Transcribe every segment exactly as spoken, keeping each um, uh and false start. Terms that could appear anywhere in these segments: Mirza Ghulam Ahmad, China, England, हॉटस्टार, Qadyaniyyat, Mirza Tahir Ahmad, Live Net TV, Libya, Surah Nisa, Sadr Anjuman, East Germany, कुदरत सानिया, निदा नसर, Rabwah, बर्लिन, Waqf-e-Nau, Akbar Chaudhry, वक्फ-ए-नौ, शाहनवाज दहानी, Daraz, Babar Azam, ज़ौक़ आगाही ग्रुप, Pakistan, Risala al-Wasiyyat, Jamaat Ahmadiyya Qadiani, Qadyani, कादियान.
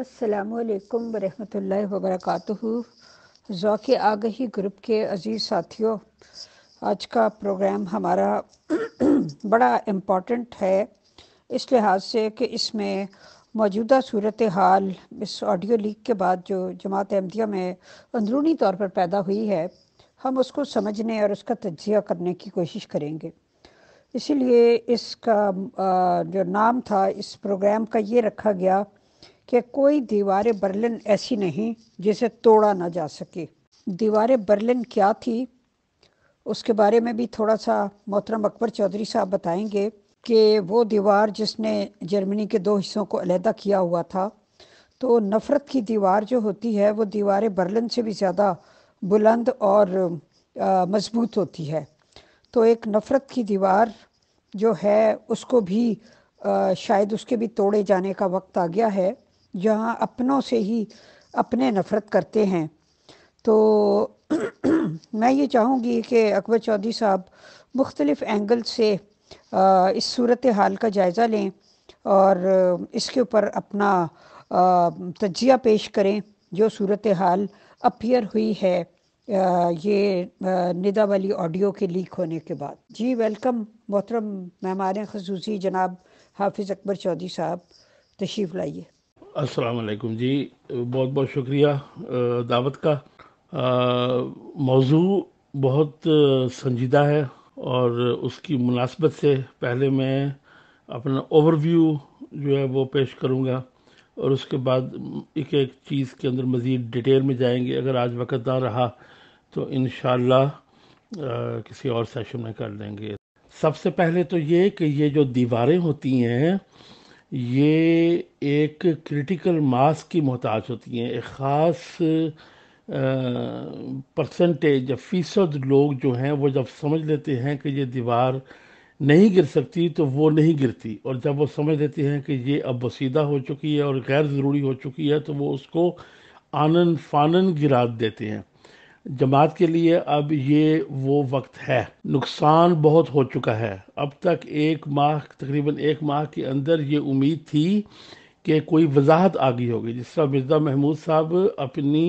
अस्सलामु अलैकुम वरहमतुल्लाहि वबरकातुहू। ज़ौक़ आगाही ग्रुप के अज़ीज़ साथियों, आज का प्रोग्राम हमारा बड़ा इम्पॉर्टेंट है इस लिहाज से कि इसमें मौजूदा सूरत हाल इस ऑडियो लीक के बाद जो जमात अहमदिया में अंदरूनी तौर पर पैदा हुई है, हम उसको समझने और उसका तज्जिया करने की कोशिश करेंगे। इसीलिए इसका जो नाम था इस प्रोग्राम का ये रखा गया कि कोई दीवार बर्लिन ऐसी नहीं जिसे तोड़ा ना जा सके। दीवार बर्लिन क्या थी उसके बारे में भी थोड़ा सा मोहतरम अकबर चौधरी साहब बताएंगे कि वो दीवार जिसने जर्मनी के दो हिस्सों को अलहदा किया हुआ था। तो नफ़रत की दीवार जो होती है वो दीवार बर्लिन से भी ज़्यादा बुलंद और मजबूत होती है। तो एक नफ़रत की दीवार जो है उसको भी आ, शायद उसके भी तोड़े जाने का वक्त आ गया है, जहाँ अपनों से ही अपने नफ़रत करते हैं। तो मैं ये चाहूँगी कि अकबर चौधरी साहब मुख्तलिफ एंगल से आ, इस सूरत हाल का जायज़ा लें और इसके ऊपर अपना तज्जिया पेश करें जो सूरत हाल अपीयर हुई है आ, ये निदा वाली ऑडियो के लीक होने के बाद। जी वेलकम मोहतरम मेहमान खसूसी जनाब हाफिज़ अकबर चौधरी साहब, तशरीफ़ लाइए। अस्सलाम वालेकुम जी, बहुत बहुत शुक्रिया दावत का। मौजू बहुत संजीदा है और उसकी मुनासबत से पहले मैं अपना ओवरव्यू जो है वो पेश करूँगा और उसके बाद एक एक चीज़ के अंदर मज़ीद डिटेल में जाएंगे। अगर आज वक्त ना रहा तो इंशाल्लाह किसी और सेशन में कर लेंगे। सबसे पहले तो ये कि ये जो दीवारें होती हैं ये एक क्रिटिकल मास की मोहताज होती हैं। एक ख़ास परसेंटेज या फ़ीसद लोग जो हैं वो जब समझ लेते हैं कि ये दीवार नहीं गिर सकती तो वो नहीं गिरती, और जब वो समझ लेते हैं कि ये अब बसीदा हो चुकी है और गैर ज़रूरी हो चुकी है तो वो उसको आनन फानन गिरा देते हैं। जमात के लिए अब ये वो वक्त है, नुकसान बहुत हो चुका है। अब तक एक माह तकरीबन एक माह के अंदर ये उम्मीद थी कि कोई वजाहत आ गई होगी, जिस तरह मिर्ज़ा महमूद साहब अपनी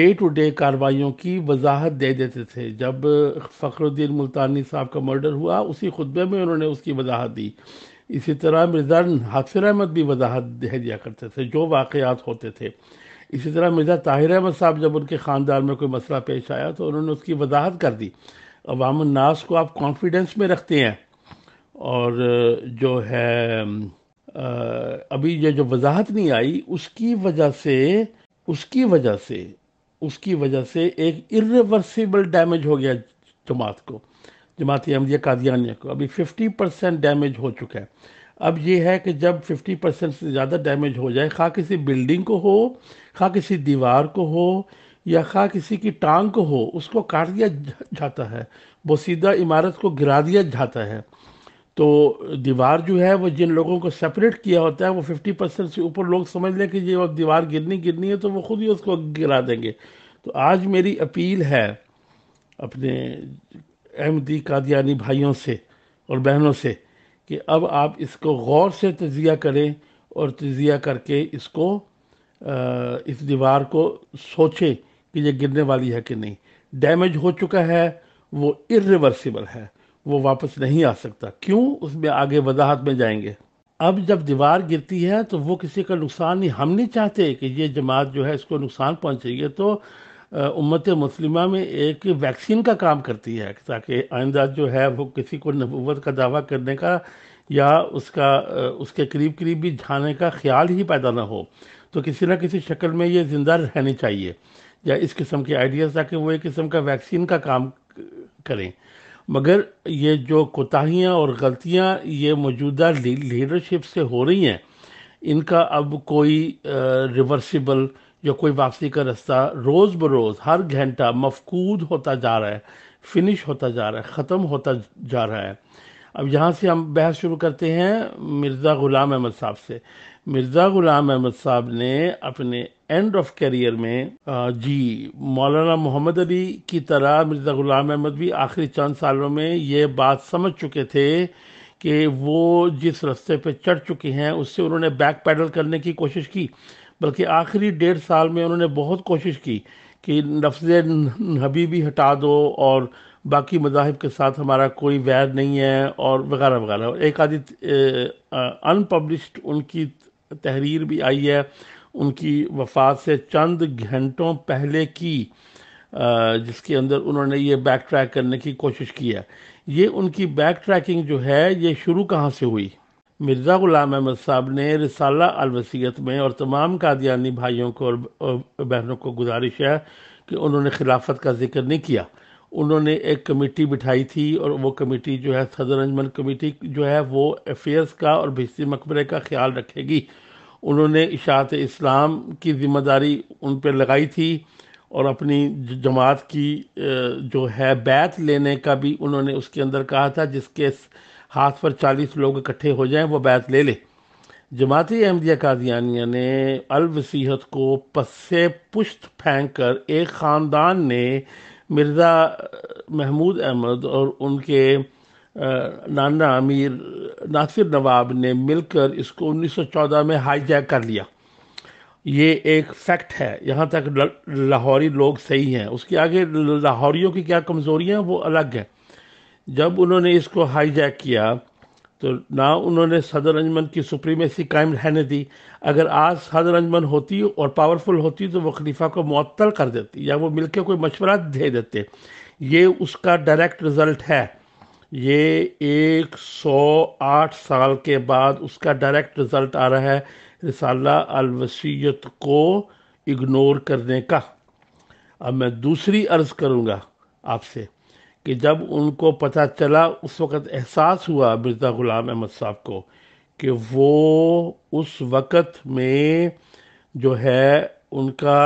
डे टू डे कार्रवाइयों की वजाहत दे देते थे। जब फ़खरुद्दीन मुल्तानी साहब का मर्डर हुआ उसी खुतबे में उन्होंने उसकी वजाहत दी। इसी तरह मिर्ज़ा नासिर अहमद भी वजाहत दे दिया करते थे जो वाक़यात होते थे। इसी तरह मिर्ज़ा ताहिर अहमद साहब जब उनके ख़ानदान में कोई मसला पेश आया तो उन्होंने उसकी वजाहत कर दी। अवामुन नास को आप कॉन्फिडेंस में रखते हैं और जो है अभी ये जो वजाहत नहीं आई उसकी वजह से उसकी वजह से उसकी वजह से एक इरिवर्सिबल डैमेज हो गया जमात को, जमात अहमदिया कादियानिया को। अभी पचास परसेंट डैमेज हो चुका है। अब ये है कि जब पचास परसेंट से ज़्यादा डैमेज हो जाए, खा किसी बिल्डिंग को हो, खा किसी दीवार को हो या खा किसी की टांग को हो, उसको काट दिया जाता है, बोसीदा इमारत को गिरा दिया जाता है। तो दीवार जो है वो जिन लोगों को सेपरेट किया होता है वो पचास परसेंट से ऊपर लोग समझ लें कि ये अब दीवार गिरनी गिरनी है तो वो खुद ही उसको गिरा देंगे। तो आज मेरी अपील है अपने अहमदी कादियानी भाइयों से और बहनों से कि अब आप इसको गौर से तजिया करें और तजिया करके इसको इस दीवार को सोचें कि ये गिरने वाली है कि नहीं। डैमेज हो चुका है, वो इरिवर्सिबल है, वो वापस नहीं आ सकता। क्यों, उसमें आगे वजाहत में जाएंगे। अब जब दीवार गिरती है तो वो किसी का नुकसान नहीं, हम नहीं चाहते कि ये जमात जो है इसको नुकसान पहुंचेगी। तो उम्मत मुस्लिमा में एक वैक्सीन का काम करती है ताकि आइंदा जो है वो किसी को नबूवत का दावा करने का या उसका उसके करीब करीब भी जाने का ख्याल ही पैदा ना हो। तो किसी न किसी शक्ल में ये जिंदा रहनी चाहिए या इस किस्म के आइडियाज़, ताकि वो एक किस्म का वैक्सीन का काम करें। मगर ये जो कोताहियाँ और गलतियाँ ये मौजूदा लीडरशिप से हो रही हैं, इनका अब कोई रिवर्सिबल या कोई वापसी का रास्ता रोज़ बरोज़ हर घंटा मफकूद होता जा रहा है, फिनिश होता जा रहा है, ख़त्म होता जा रहा है। अब यहाँ से हम बहस शुरू करते हैं मिर्ज़ा ग़ुलाम अहमद साहब से। मिर्ज़ा ग़ुलाम अहमद साहब ने अपने एंड ऑफ करियर में जी मौलाना मोहम्मद अली की तरह मिर्ज़ा ग़ुलाम अहमद भी आखिरी चंद सालों में ये बात समझ चुके थे कि वो जिस रास्ते पे चढ़ चुके हैं उससे उन्होंने बैक पैडल करने की कोशिश की, बल्कि आखिरी डेढ़ साल में उन्होंने बहुत कोशिश की कि लफ्ज़ हबीबी हटा दो और बाकी मज़ाहिब के साथ हमारा कोई वैर नहीं है और वगैरह वगैरह। एक आदि अनपब्लिश्ड उनकी तहरीर भी आई है उनकी वफ़ात से चंद घंटों पहले की, जिसके अंदर उन्होंने ये बैक ट्रैक करने की कोशिश की है। ये उनकी बैक ट्रैकिंग जो है ये शुरू कहाँ से हुई? मिर्ज़ा ग़ुलाम अहमद साहब ने रिसाला अल-वसीयत में, और तमाम कादियानी भाइयों को और बहनों को गुजारिश है कि उन्होंने खिलाफत का जिक्र नहीं किया। उन्होंने एक कमेटी बिठाई थी और वो कमेटी जो है सदर अंजुमन कमेटी जो है वो अफेयर्स का और भिस्ती मकबरे का ख्याल रखेगी। उन्होंने इशात इस्लाम की जिम्मेदारी उन पर लगाई थी और अपनी जमात की जो है बैत लेने का भी उन्होंने उसके अंदर कहा था, जिसके हाथ पर चालीस लोग इकट्ठे हो जाएं वो बैत ले ले। जमात अहमदिया कादियानिया ने अल-वसीयत को पस से पुश्त फेंक कर एक ख़ानदान ने मिर्ज़ा महमूद अहमद और उनके नाना अमीर नासिर नवाब ने मिलकर इसको उन्नीस सौ चौदह में हाईजैक कर लिया। ये एक फैक्ट है। यहाँ तक लाहौरी लोग सही हैं, उसके आगे लाहौरियों की क्या कमज़ोरियाँ वो अलग हैं। जब उन्होंने इसको हाईजैक किया तो ना उन्होंने सदर अंजुमन की सुप्रीमेसी कायम रहने दी। अगर आज सदर अंजुमन होती और पावरफुल होती तो वो खलीफा को मुअत्तल कर देती या वो मिलकर कोई मशवरा दे देते। ये उसका डायरेक्ट रिज़ल्ट है। ये एक सौ आठ साल के बाद उसका डायरेक्ट रिज़ल्ट आ रहा है रिसाला अल-वसीयत को इग्नोर करने का। अब मैं दूसरी अर्ज़ करूँगा आपसे कि जब उनको पता चला उस वक़्त एहसास हुआ मिर्ज़ा ग़ुलाम अहमद साहब को कि वो उस वक़्त में जो है उनका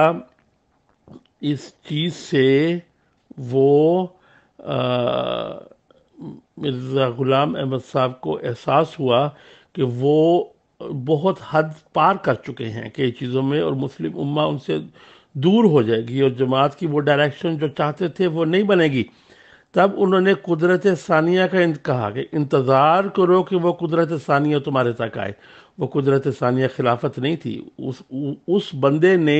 इस चीज़ से वो मिर्ज़ा ग़ुलाम अहमद साहब को एहसास हुआ कि वो बहुत हद पार कर चुके हैं कई चीज़ों में और मुस्लिम उम्मा उनसे दूर हो जाएगी और जमात की वो डायरेक्शन जो चाहते थे वो नहीं बनेगी। तब उन्होंने कुदरत सानिया का कहा कि इंतज़ार करो कि वो कुदरत सानिया तुम्हारे तक आए। वो कुदरत सानिया खिलाफत नहीं थी। उस उस बंदे ने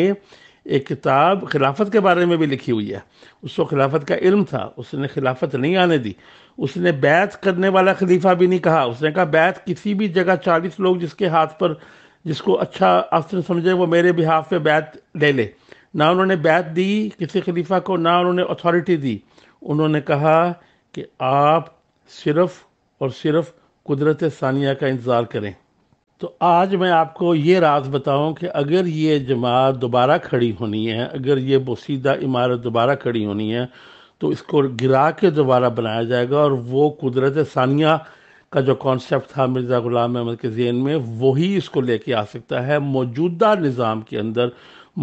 एक किताब खिलाफत के बारे में भी लिखी हुई है, उसको खिलाफत का इल्म था, उसने खिलाफत नहीं आने दी। उसने बैत करने वाला खलीफा भी नहीं कहा। उसने कहा बैत किसी भी जगह चालीस लोग जिसके हाथ पर जिसको अच्छा अस्त्र समझे वो मेरे बिहाफ पे बैत ले ले। ना उन्होंने बैत दी किसी खलीफा को, ना उन्होंने अथॉरिटी दी। उन्होंने कहा कि आप सिर्फ़ और सिर्फ कुदरत सानिया का इंतज़ार करें। तो आज मैं आपको ये राज बताऊं कि अगर ये जमात दोबारा खड़ी होनी है, अगर ये बोसीदा इमारत दोबारा खड़ी होनी है तो इसको गिरा के दोबारा बनाया जाएगा। और वो कुदरत सानिया का जो कॉन्सेप्ट था मिर्ज़ा ग़ुलाम अहमद के ज़हन में वही इसको लेके आ सकता है। मौजूदा निज़ाम के अंदर,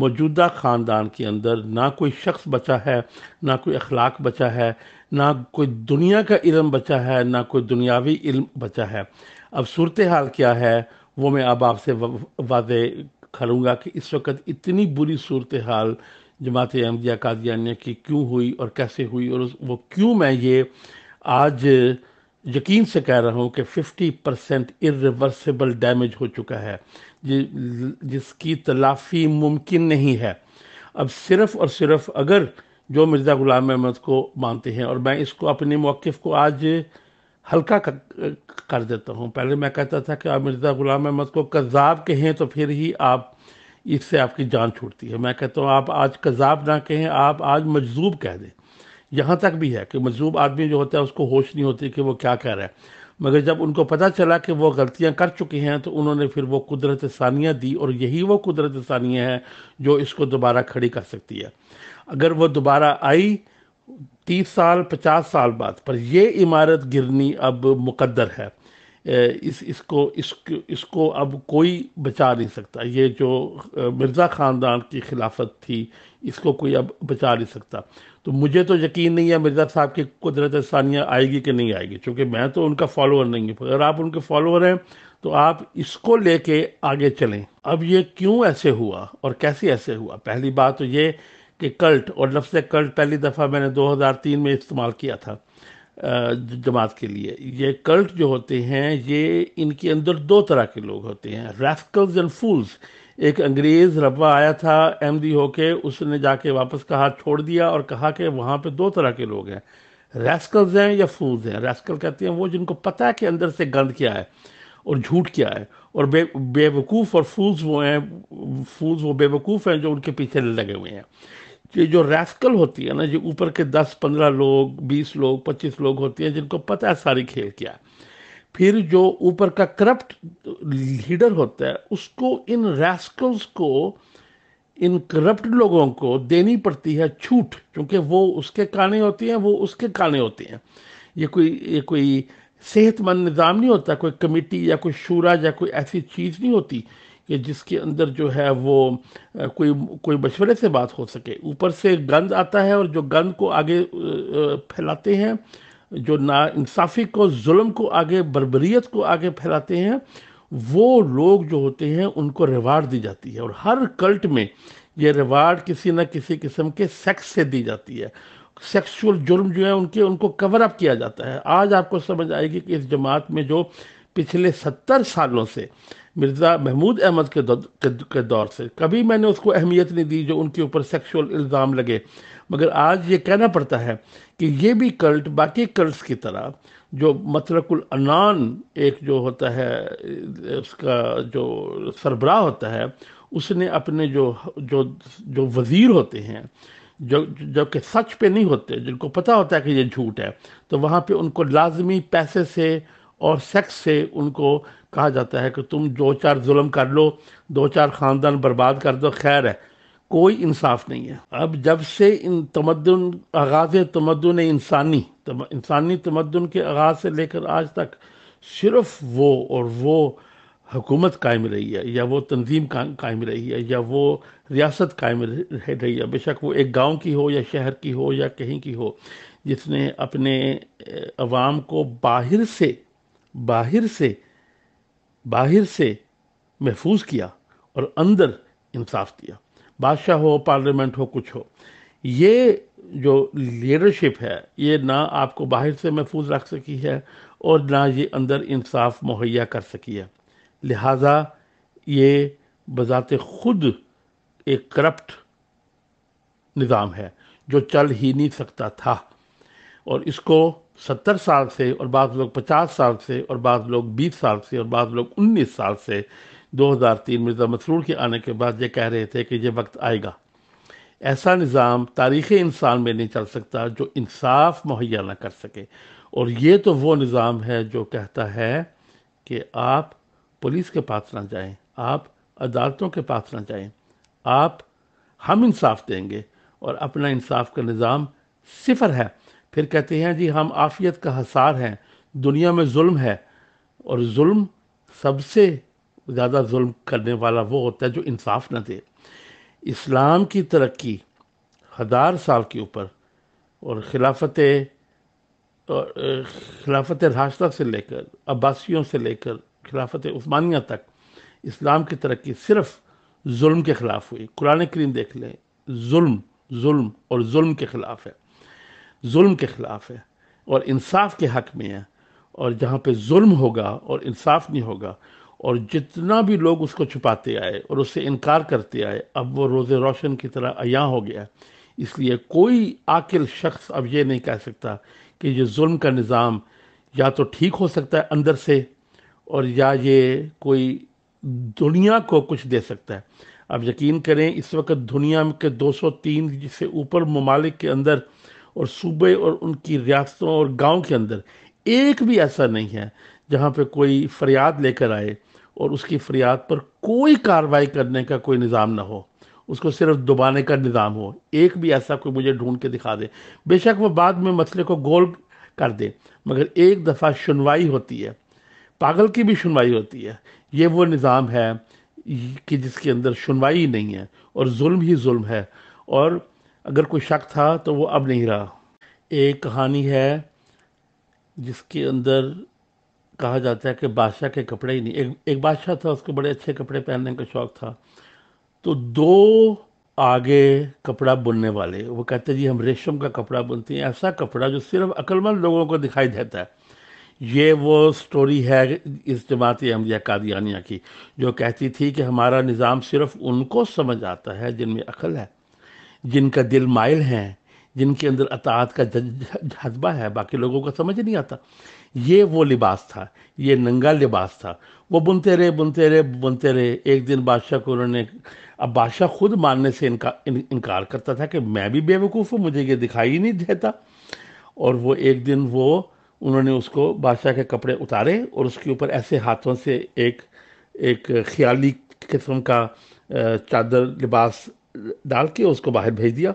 मौजूदा ख़ानदान के अंदर ना कोई शख्स बचा है, ना कोई अखलाक बचा है, ना कोई दुनिया का इल्म बचा है, ना कोई दुनियावी इल्म बचा है। अब सूरत हाल क्या है वो मैं अब आपसे वादे करूँगा कि इस वक्त इतनी बुरी सूरत हाल जमात अहमदिया कादियानिया की क्यों हुई और कैसे हुई, और वो क्यों मैं ये आज यकीन से कह रहा हूँ कि पचास परसेंट इरिवर्सिबल डैमेज हो चुका है जि, जिसकी तलाफी मुमकिन नहीं है। अब सिर्फ़ और सिर्फ अगर जो मिर्ज़ा ग़ुलाम अहमद को मानते हैं, और मैं इसको अपने मौक़िफ़ को आज हल्का कर, कर देता हूँ। पहले मैं कहता था कि आप मिर्ज़ा ग़ुलाम अहमद को कज़ाब कहें तो फिर ही आप इससे आपकी जान छूटती है। मैं कहता हूँ आप आज कज़ाब ना कहें, आप आज मजजूब कह दें। यहाँ तक भी है कि मजबूब आदमी जो होता है उसको होश नहीं होती कि वो क्या कह रहा है। मगर जब उनको पता चला कि वो गलतियाँ कर चुके हैं तो उन्होंने फिर वो कुदरत सानिया दी, और यही वो कुदरत सानिया है जो इसको दोबारा खड़ी कर सकती है। अगर वो दोबारा आई तीस साल पचास साल बाद, पर ये इमारत गिरनी अब मुकद्दर है। इस इसको इसको इसको अब कोई बचा नहीं सकता। ये जो मिर्ज़ा ख़ानदान की खिलाफत थी इसको कोई अब बचा नहीं सकता। तो मुझे तो यकीन नहीं है मिर्ज़ा साहब की कुदरत सानिया आएगी कि नहीं आएगी, क्योंकि मैं तो उनका फॉलोअर नहीं हूँ। अगर आप उनके फॉलोअर हैं तो आप इसको लेके आगे चलें। अब ये क्यों ऐसे हुआ और कैसे ऐसे हुआ? पहली बात तो ये कि कल्ट, और लफ्ज़ कल्ट पहली दफ़ा मैंने दो हज़ार तीन में इस्तेमाल किया था जमात के लिए। ये कल्ट जो होते हैं ये इनके अंदर दो तरह के लोग होते हैं, रैस्कल्स एंड फूल्स। एक अंग्रेज़ रब्वा आया था अहमदी होके, उसने जाके वापस कहा छोड़ दिया और कहा कि वहाँ पे दो तरह के लोग हैं, रैस्कल्स हैं या फूल्स हैं। रैस्कल कहते हैं वो जिनको पता है कि अंदर से गंद क्या है और झूठ क्या है, और बे बेवकूफ़ और फूल्स वो हैं, फूल्स वो बेवकूफ़ हैं जो उनके पीछे लगे हुए हैं। ये जो रैस्कल होती है ना, ये ऊपर के दस पंद्रह लोग, बीस लोग, पच्चीस लोग होते हैं जिनको पता है सारी खेल क्या है। फिर जो ऊपर का करप्ट लीडर होता है उसको इन रैस्कल्स को, इन करप्ट लोगों को देनी पड़ती है छूट, क्योंकि वो उसके काने होती हैं, वो उसके काने होते हैं। ये कोई ये कोई सेहतमंद निज़ाम नहीं होता, कोई कमेटी या कोई शूरा या कोई ऐसी चीज़ नहीं होती कि जिसके अंदर जो है वो कोई कोई मशवरे से बात हो सके। ऊपर से गंद आता है और जो गंद को आगे फैलाते हैं, जो नाइंसाफ़ी को, जुल्म को आगे, बर्बरियत को आगे फैलाते हैं, वो लोग जो होते हैं उनको रिवार्ड दी जाती है। और हर कल्ट में ये रिवार्ड किसी न किसी किस्म के सेक्स से दी जाती है। सेक्सुअल जुर्म जो है उनके उनको कवर अप किया जाता है। आज आपको समझ आएगी कि इस जमात में जो पिछले सत्तर सालों से मिर्ज़ा महमूद अहमद के दौर के दौर से कभी मैंने उसको अहमियत नहीं दी जो उनके ऊपर सेक्सुअल इल्ज़ाम लगे, मगर आज ये कहना पड़ता है कि ये भी कल्ट बाकी कल्ट्स की तरह जो मतरकुल अनान एक जो होता है, उसका जो सरबराह होता है, उसने अपने जो जो जो वज़ीर होते हैं जो जबकि सच पे नहीं होते, जिनको पता होता है कि ये झूठ है, तो वहाँ पे उनको लाजमी पैसे से और सेक्स से उनको कहा जाता है कि तुम दो चार जुल्म कर लो, दो चार ख़ानदान बर्बाद कर दो, खैर है, कोई इंसाफ नहीं है। अब जब से इन तमद्दुन आगाज़ तमद्दुन इंसानी तम, इंसानी तमद्दुन के आगाज़ से लेकर आज तक सिर्फ वो और वो हुकूमत कायम रही है, या वो तंजीम कायम रही है, या वो रियासत कायम रही है, बेशक वो एक गांव की हो या शहर की हो या कहीं की हो, जिसने अपने अवाम को बाहर से बाहर से बाहर से महफूज किया और अंदर इंसाफ दिया। बादशाह हो, पार्लियामेंट हो, कुछ हो, ये जो लीडरशिप है ये ना आपको बाहर से महफूज रख सकी है और ना ये अंदर इंसाफ मुहैया कर सकी है। लिहाजा ये बजाते खुद एक करप्ट निज़ाम है जो चल ही नहीं सकता था, और इसको सत्तर साल से और बाद लोग पचास साल से और बाद लोग बीस साल से और बाद लोग उन्नीस साल से दो हज़ार तीन मिर्ज़ा मसरूर के आने के बाद ये कह रहे थे कि ये वक्त आएगा, ऐसा निज़ाम तारीख़ इंसान में नहीं चल सकता जो इंसाफ मुहैया ना कर सके। और ये तो वो निज़ाम है जो कहता है कि आप पुलिस के पास ना जाएं, आप अदालतों के पास ना जाएं, आप हम इंसाफ देंगे, और अपना इंसाफ का निज़ाम सिफर है। फिर कहते हैं जी हम आफियत का हसार हैं, दुनिया में जुल्म है, और जुल्म सबसे ज़्यादा जुल्म करने वाला वो होता है जो इंसाफ ना दे। इस्लाम की तरक्की हज़ार साल के ऊपर और खिलाफत खिलाफत राशिदा से लेकर अब्बासियों से लेकर खिलाफत उस्मानिया तक इस्लाम की तरक्की सिर्फ जुल्म के ख़िलाफ़ हुई। कुरान करीम देख लें, जुल्म जुल्म और जुल्म के ख़िलाफ़ है, जुल्म के ख़िलाफ़ है और इंसाफ के हक़ में है। और जहाँ पे जुल्म होगा और इंसाफ नहीं होगा, और जितना भी लोग उसको छुपाते आए और उससे इनकार करते आए, अब वो रोज़ रोशन की तरह अयां हो गया है। इसलिए कोई आकिल शख्स अब ये नहीं कह सकता कि ये जुल्म का निज़ाम या तो ठीक हो सकता है अंदर से, और या ये कोई दुनिया को कुछ दे सकता है। अब यकीन करें, इस वक्त दुनिया के दो सौ तीन जिससे ऊपर ममालिक के अंदर और सूबे और उनकी रियासतों और गांव के अंदर एक भी ऐसा नहीं है जहां पे कोई फरियाद लेकर आए और उसकी फरियाद पर कोई कार्रवाई करने का कोई निज़ाम ना हो, उसको सिर्फ दबाने का निज़ाम हो। एक भी ऐसा कोई मुझे ढूंढ के दिखा दे, बेशक वो बाद में मसले को गोल कर दे, मगर एक दफ़ा सुनवाई होती है, पागल की भी सुनवाई होती है। ये वो निज़ाम है कि जिसके अंदर सुनवाई नहीं है, और जुल्म ही जुल्म है, और अगर कोई शक था तो वो अब नहीं रहा। एक कहानी है जिसके अंदर कहा जाता है कि बादशाह के कपड़े ही नहीं, एक एक बादशाह था, उसको बड़े अच्छे कपड़े पहनने का शौक़ था, तो दो आगे कपड़ा बुनने वाले, वो कहते जी हम रेशम का कपड़ा बुनते हैं, ऐसा कपड़ा जो सिर्फ अक्लमंद लोगों को दिखाई देता है। ये वो स्टोरी है इस जमात अहमदिया कादियानिया की जो कहती थी कि हमारा निज़ाम सिर्फ़ उनको समझ आता है जिनमें अकल है, जिनका दिल माइल है, जिनके अंदर अतात का जज्बा है, बाकी लोगों का समझ नहीं आता। ये वो लिबास था, ये नंगा लिबास था। वो बुनते रहे बुनते रहे बुनते रहे एक दिन बादशाह को उन्होंने, अब बादशाह खुद मानने से इनका इन, इनकार करता था कि मैं भी बेवकूफ़ हूँ, मुझे ये दिखाई ही नहीं देता। और वो एक दिन वो उन्होंने उसको बादशाह के कपड़े उतारे और उसके ऊपर ऐसे हाथों से एक एक ख्याली किस्म का चादर लिबास डाल के उसको बाहर भेज दिया।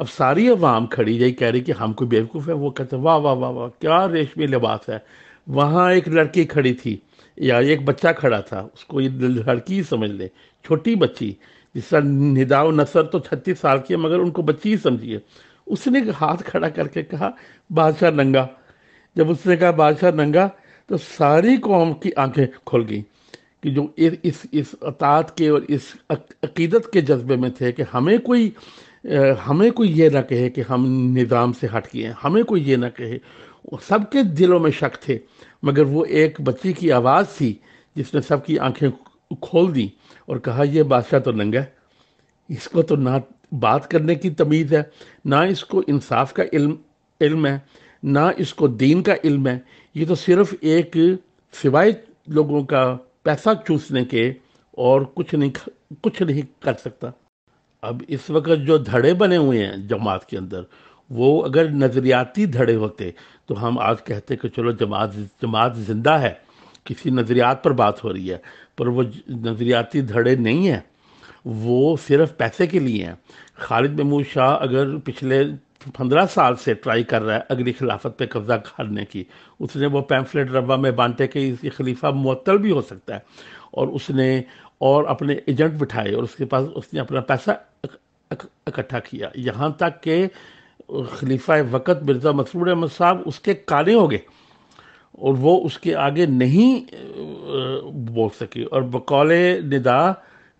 अब सारी अवाम खड़ी यही कह रही कि हम कोई बेवकूफ़ है, वो कहते वाह वाह वाह वाह क्या रेशमी लिबास है। वहाँ एक लड़की खड़ी थी या एक बच्चा खड़ा था, उसको ये लड़की समझ ले, छोटी बच्ची, जिस तरह निदा और नसर तो छत्तीस साल की है मगर उनको बच्ची ही समझिए। उसने हाथ खड़ा करके कहा बादशाह नंगा। जब उसने कहा बादशाह नंगा तो सारी कौम की आंखें खुल गई कि जो इस इस अतात के और इस अकीदत के जज्बे में थे कि हमें कोई हमें कोई ये ना कहे कि हम निज़ाम से हट गए हैं, हमें कोई ये ना कहे। सबके दिलों में शक थे मगर वो एक बच्ची की आवाज़ थी जिसने सबकी आंखें खोल दी और कहा यह बादशाह तो नंगा है, इसको तो ना बात करने की तमीज़ है, ना इसको इंसाफ का इल्म इल्म है, ना इसको दीन का इल्म है। ये तो सिर्फ़ एक सिवाय लोगों का पैसा चूसने के और कुछ नहीं कुछ नहीं कर सकता। अब इस वक्त जो धड़े बने हुए हैं जमात के अंदर, वो अगर नज़रियाती धड़े होते तो हम आज कहते कि चलो जमात जमात जिंदा है, किसी नज़रियात पर बात हो रही है, पर वो नज़रियाती धड़े नहीं हैं, वो सिर्फ पैसे के लिए हैं। खालिद महमूद शाह अगर पिछले पंद्रह साल से ट्राई कर रहा है अगली खिलाफत पे कब्जा करने की, उसने वो पैम्फलेट रब्वा में बांटे कि इसकी खलीफा मुअत्तल भी हो सकता है, और उसने और अपने एजेंट बिठाए और उसके पास उसने अपना पैसा इकट्ठा किया, यहाँ तक के खलीफा वक़्त मिर्ज़ा मसरूर अहमद साहब उसके काले हो गए और वो उसके आगे नहीं बोल सके। और बकौले निदा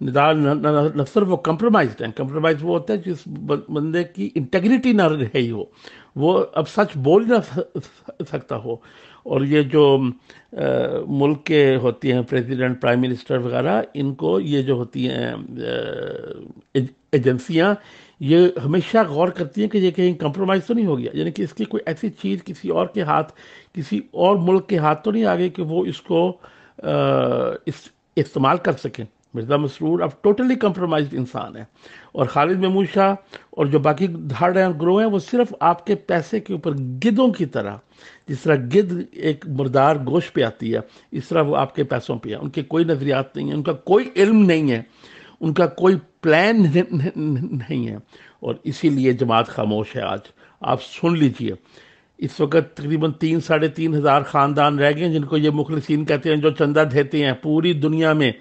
निदा नफसर वो कंप्रोमाइज्ड हैं। कंप्रोमाइज वो होता है जिस बंदे की इंटेग्रिटी ना रही हो, वो अब सच बोल ना सकता हो। और ये जो मुल्क के होती हैं प्रेसिडेंट, प्राइम मिनिस्टर वगैरह, इनको ये जो होती हैं एजेंसियां, ये हमेशा गौर करती हैं कि ये कहीं कंप्रोमाइज़ तो नहीं हो गया, यानी कि इसकी कोई ऐसी चीज़ किसी और के हाथ, किसी और मुल्क के हाथ तो नहीं आ गई कि वो इसको इस, इस्तेमाल कर सकें। मिर्ज़ा मसरूर अब टोटली कंप्रोमाइज्ड इंसान है, और खालिद महमूद शाह और जो बाकी धाड़ हैं ग्रोह हैं वो सिर्फ आपके पैसे के ऊपर गिद्धों की तरह, जिस तरह गिद्ध एक मुर्दार गोश पे आती है, इस तरह वो आपके पैसों पे है। उनके कोई नज़रियात नहीं है, उनका कोई इल्म नहीं है, उनका कोई प्लान नहीं है, और इसीलिए जमात खामोश है। आज आप सुन लीजिए, इस वक्त तकरीबन तीन साढ़े तीन हज़ार ख़ानदान रह गए हैं जिनको ये मुखलिसीन कहते हैं, जो चंदा देते हैं। पूरी दुनिया में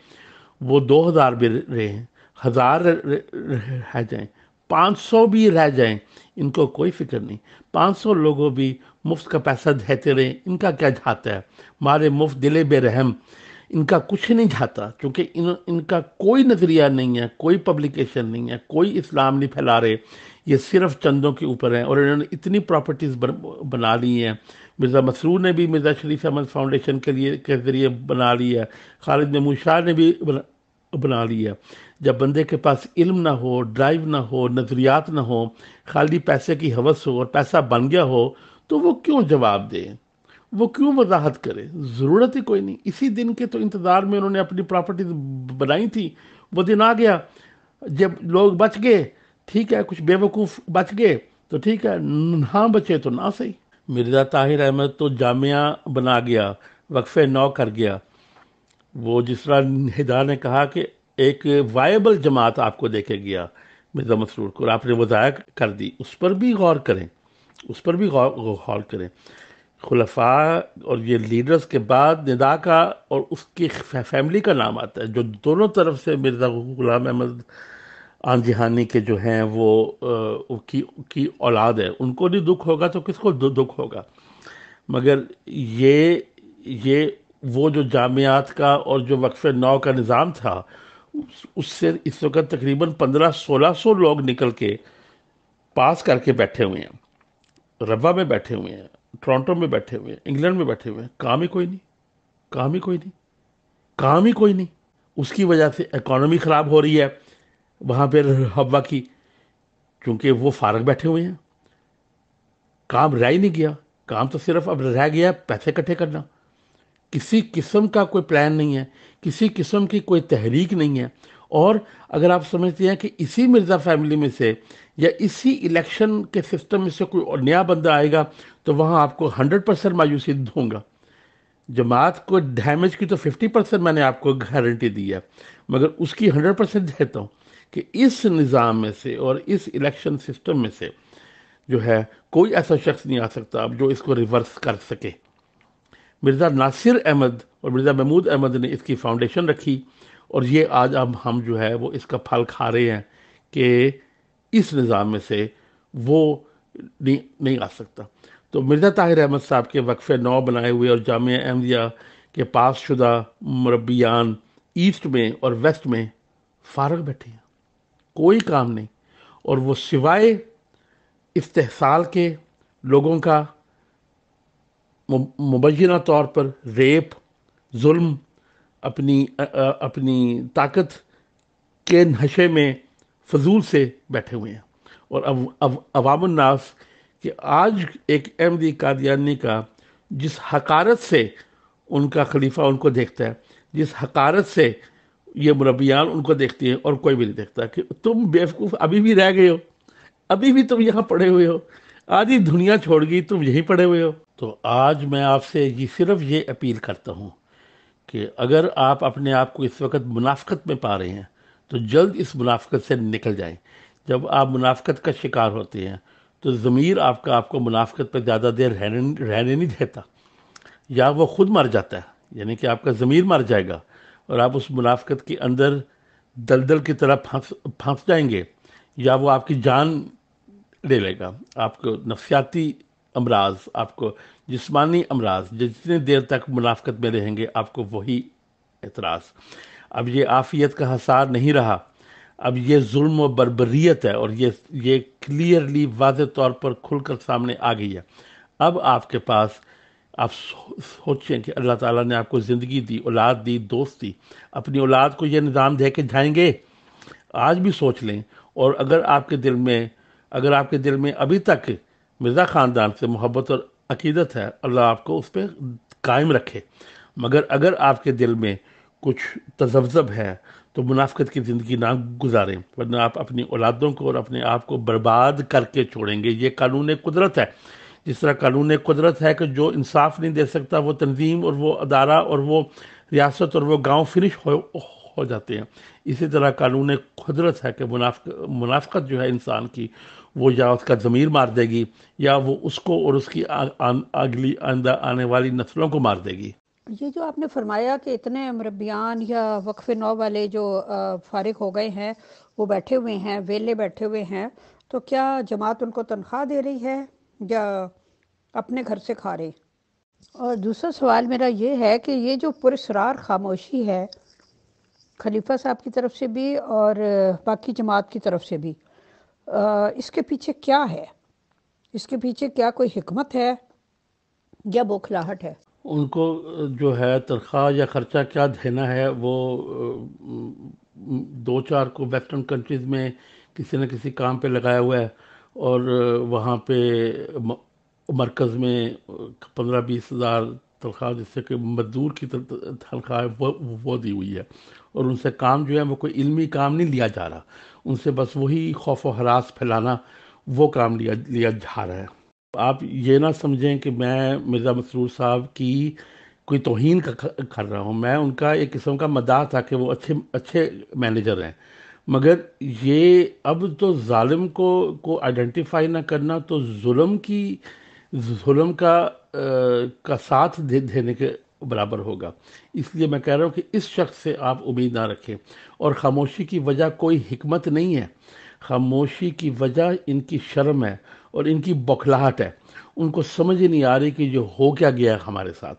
वो दो हज़ार भी रहे हैं, हज़ार रह जाएं, पाँच सौ भी रह जाएं, इनको कोई फिक्र नहीं। पाँच सौ लोगों भी मुफ्त का पैसा देते रहें, इनका क्या जाता है। मारे मुफ्त दिले बेरहम, इनका कुछ नहीं जाता, क्योंकि इन इनका कोई नज़रिया नहीं है, कोई पब्लिकेशन नहीं है, कोई इस्लाम नहीं फैला रहे, ये सिर्फ चंदों के ऊपर हैं। और इन्होंने इतनी प्रॉपर्टीज़ बना ली हैं, मिर्ज़ा मसरूर ने भी मिर्ज़ा शरीफ अहमद फाउंडेशन के लिए के ज़रिए बना ली है, खालिद महमूद शाह ने भी बना ली है। जब बंदे के पास इल्म ना हो, ड्राइव ना हो, नज़रियात ना हो, खाली पैसे की हवस हो और पैसा बन गया हो, तो वो क्यों जवाब दे, वो क्यों वजाहत करे, ज़रूरत ही कोई नहीं। इसी दिन के तो इंतज़ार में उन्होंने अपनी प्रॉपर्टीज बनाई थी, वो दिन आ गया। जब लोग बच गए ठीक है, कुछ बेवकूफ़ बच गए तो ठीक है, ना बचे तो ना सही। मिर्ज़ा ताहिर अहमद तो जामिया बना गया, वक्फ-ए-नौ कर गया। वो जिस तरह निदा ने कहा कि एक वायबल जमात आपको देके गया मिर्ज़ा मसरूर को, आपने वो ज़ाया कर दी। उस पर भी गौर करें, उस पर भी गौर, गौर करें। खुलफा और ये लीडर्स के बाद निदा का और उसकी फैमिली का नाम आता है, जो दोनों तरफ से मिर्ज़ा गुलाम अहमद आन जिहानी के जो हैं वो आ, की की औलाद है, उनको नहीं दुख होगा तो किसको दुख होगा। मगर ये ये वो जो जामियात का और जो वक्फ़े नौ का निज़ाम था, उस, उससे इस वक्त तकरीबन पंद्रह सोलह सौ लोग निकल के पास करके बैठे हुए हैं, रब्वा में बैठे हुए हैं, टोरंटो में बैठे हुए, इंग्लैंड में बैठे हुए, काम ही कोई नहीं, काम ही कोई नहीं, काम ही कोई नहीं। उसकी वजह से इकोनॉमी ख़राब हो रही है वहाँ पर हवा की, क्योंकि वो फारग बैठे हुए हैं, काम रह ही नहीं गया। काम तो सिर्फ अब रह गया पैसे इकट्ठे करना। किसी किस्म का कोई प्लान नहीं है, किसी किस्म की कोई तहरीक नहीं है। और अगर आप समझते हैं कि इसी मिर्ज़ा फैमिली में से या इसी इलेक्शन के सिस्टम में से कोई नया बंदा आएगा तो वहाँ आपको हंड्रेड परसेंट मायूसी दूंगा। जमात को डैमेज की तो फिफ्टी परसेंट मैंने आपको गारंटी दी है, मगर उसकी हंड्रेड परसेंट देता हूँ कि इस निज़ाम में से और इस इलेक्शन सिस्टम में से जो है कोई ऐसा शख्स नहीं आ सकता अब जो इसको रिवर्स कर सके। मिर्ज़ा नासिर अहमद और मिर्ज़ा महमूद अहमद ने इसकी फाउंडेशन रखी और ये आज अब हम जो है वो इसका फल खा रहे हैं कि इस निज़ाम में से वो नहीं, नहीं आ सकता। तो मिर्ज़ा ताहिर अहमद साहब के वक्फ-ए-नौ बनाए हुए और जामिया अहमदिया के पास शुदा मुरब्बियान ईस्ट में और वेस्ट में फारग बैठे हैं, कोई काम नहीं। और वो सिवाय इस्तेहसाल के लोगों का मुबैना तौर पर रेप, जुल्म, अपनी अ, अ, अपनी ताकत के नशे में फजूल से बैठे हुए हैं। और अब अब अवामुन्नास कि आज एक अहमदी कादियानी का जिस हकारत से उनका खलीफा उनको देखता है, जिस हकारत से ये मुरब्बियान उनको देखती हैं और कोई भी नहीं देखता कि तुम बेवकूफ़ अभी भी रह गए हो, अभी भी तुम यहाँ पड़े हुए हो, आधी दुनिया छोड़ गई, तुम यहीं पड़े हुए हो। तो आज मैं आपसे ये सिर्फ ये अपील करता हूँ कि अगर आप अपने आप को इस वक्त मुनाफकत में पा रहे हैं तो जल्द इस मुनाफकत से निकल जाएं। जब आप मुनाफकत का शिकार होते हैं तो ज़मीर आपका आपको मुनाफकत पर ज़्यादा देर रहने रहने नहीं देता, या वो ख़ुद मर जाता है, यानी कि आपका ज़मीर मर जाएगा और आप उस मुनाफकत के अंदर दलदल की तरह फंस फंस जाएंगे, या वो आपकी जान ले लेगा। आपको नफसियाती अमराज, आपको जिस्मानी अमराज, जितनी देर तक मुनाफकत में रहेंगे आपको वही एतराज़। अब ये आफियत का हसार नहीं रहा, अब ये जुल्म व बर्बरियत है और ये ये क्लियरली वाज़े तौर पर खुलकर सामने आ गई है। अब आपके पास आप सो, सोचें कि अल्लाह ताला ने आपको ज़िंदगी दी, औलाद दी, दोस्त दी, अपनी औलाद को ये निज़ाम दे के जाएंगे। आज भी सोच लें। और अगर आपके दिल में अगर आपके दिल में अभी तक मिर्ज़ा ख़ानदान से मोहब्बत और अकीदत है, अल्लाह आपको उस पर कायम रखे, मगर अगर आपके दिल में कुछ तज़ब्ज़ब है तो मुनाफकत की ज़िंदगी ना गुजारें, वरना आप अपनी औलादों को और अपने आप को बर्बाद करके छोड़ेंगे। ये कानून कुदरत है। जिस तरह कानून कुदरत है कि जो इंसाफ नहीं दे सकता वो तंजीम और वो अदारा और वो रियासत और वो गांव फिनिश हो, हो जाते हैं। इसी तरह कानून कुदरत है कि मुनाफक मुनाफकत जो है इंसान की, वो या उसका ज़मीर मार देगी या वो उसको और उसकी अगली आंदा आने वाली नस्लों को मार देगी। ये जो आपने फरमाया कि इतने मुरब्बियान या वक्फ़े नौ वाले जो फारिग हो गए हैं वो बैठे हुए हैं, वेले बैठे हुए हैं, तो क्या जमात उनको तनख्वाह दे रही है या अपने घर से खा रही? और दूसरा सवाल मेरा ये है कि ये जो पुरसरार खामोशी है खलीफा साहब की तरफ से भी और बाकी जमात की तरफ से भी, इसके पीछे क्या है? इसके पीछे क्या कोई हिकमत है या बौखलाहट है? उनको जो है तनख्वाह या ख़र्चा क्या देना है, वो दो चार को वेस्टर्न कंट्रीज़ में किसी न किसी काम पे लगाया हुआ है और वहाँ पे मरकज़ में पंद्रह बीस हज़ार तनख्वाह, जिससे कि मजदूर की तनख्वाह वो वो दी हुई है। और उनसे काम जो है वो कोई इल्मी काम नहीं लिया जा रहा, उनसे बस वही खौफ व हरास फैलाना वो काम लिया लिया जा रहा है। आप ये ना समझें कि मैं मिर्ज़ा मसरूर साहब की कोई तौहीन कर रहा हूँ, मैं उनका एक किस्म का मदाह था कि वो अच्छे अच्छे मैनेजर हैं, मगर ये अब तो जालिम को को आइडेंटिफाई ना करना तो जुल्म की जुल्म का आ, का साथ दे देने के बराबर होगा। इसलिए मैं कह रहा हूँ कि इस शख्स से आप उम्मीद ना रखें। और खामोशी की वजह कोई हिकमत नहीं है, खामोशी की वजह इनकी शर्म है और इनकी बौखलाहट है। उनको समझ ही नहीं आ रही कि ये हो क्या गया है हमारे साथ,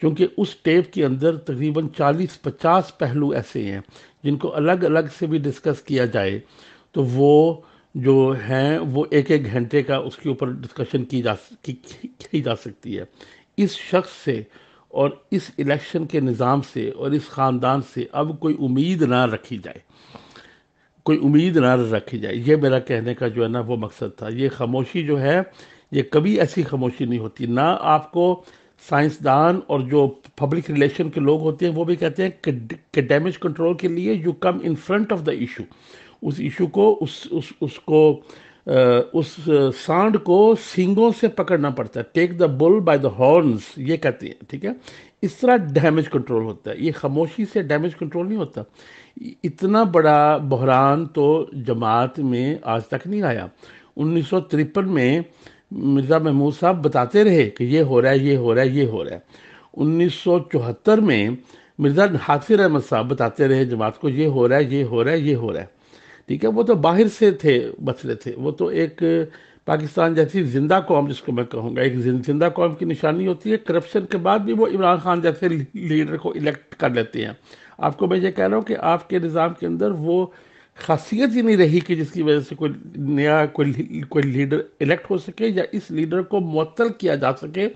क्योंकि उस टेप के अंदर तकरीबन चालीस पचास पहलू ऐसे हैं जिनको अलग अलग से भी डिस्कस किया जाए तो वो जो हैं वो एक एक घंटे का उसके ऊपर डिस्कशन की जा की, की जा सकती है। इस शख्स से और इस इलेक्शन के निज़ाम से और इस ख़ानदान से अब कोई उम्मीद ना रखी जाए, कोई उम्मीद ना रखी जाए। ये मेरा कहने का जो है ना वो मकसद था। ये खामोशी जो है ये कभी ऐसी खामोशी नहीं होती। ना आपको साइंसदान और जो पब्लिक रिलेशन के लोग होते हैं वो भी कहते हैं कि, कि डैमेज कंट्रोल के लिए you come in front of the issue. उस इशू को उस उस उसको उस सांड को सींगों से पकड़ना पड़ता है। Take the bull by the horns ये कहते हैं, ठीक है। इस तरह डैमेज कंट्रोल होता है। ये खामोशी से डैमेज कंट्रोल नहीं होता। इतना बड़ा बहरान तो जमात में आज तक नहीं आया। उन्नीस सौ तिरपन में मिर्ज़ा महमूद साहब बताते रहे कि ये हो रहा है, ये हो रहा है, ये हो रहा है। उन्नीस सौ चौहत्तर में मिर्ज़ा नासिर अहमद साहब बताते रहे जमात को ये हो रहा है, ये हो रहा है, ये हो रहा है, ठीक है। वो तो बाहर से थे, मसले थे। वो तो एक पाकिस्तान जैसी जिंदा कौम, जिसको मैं कहूँगा एक जिंदा कौम की निशानी होती है, करप्शन के बाद भी वो इमरान खान जैसे लीडर को इलेक्ट कर लेते हैं। आपको मैं ये कह रहा हूँ कि आपके निज़ाम के अंदर वो खासियत ही नहीं रही कि जिसकी वजह से कोई नया कोई कोई लीडर इलेक्ट हो सके या इस लीडर को मुअत्तल किया जा सके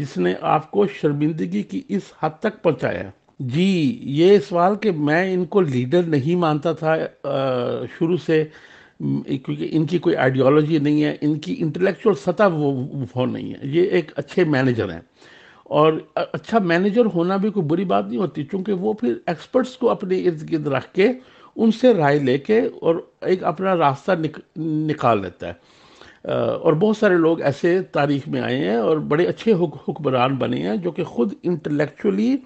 जिसने आपको शर्मिंदगी की इस हद तक पहुँचाया। जी, ये सवाल कि मैं इनको लीडर नहीं मानता था शुरू से, क्योंकि इनकी कोई आइडियोलॉजी नहीं है, इनकी इंटेलेक्चुअल सतह वो वो नहीं है। ये एक अच्छे मैनेजर हैं और अच्छा मैनेजर होना भी कोई बुरी बात नहीं होती, चूँकि वो फिर एक्सपर्ट्स को अपने इर्द गिर्द रख के उनसे राय लेके और एक अपना रास्ता निक, निकाल लेता है। और बहुत सारे लोग ऐसे तारीख में आए हैं और बड़े अच्छे हुक्मरान बने हैं जो कि ख़ुद इंटेलेक्चुअली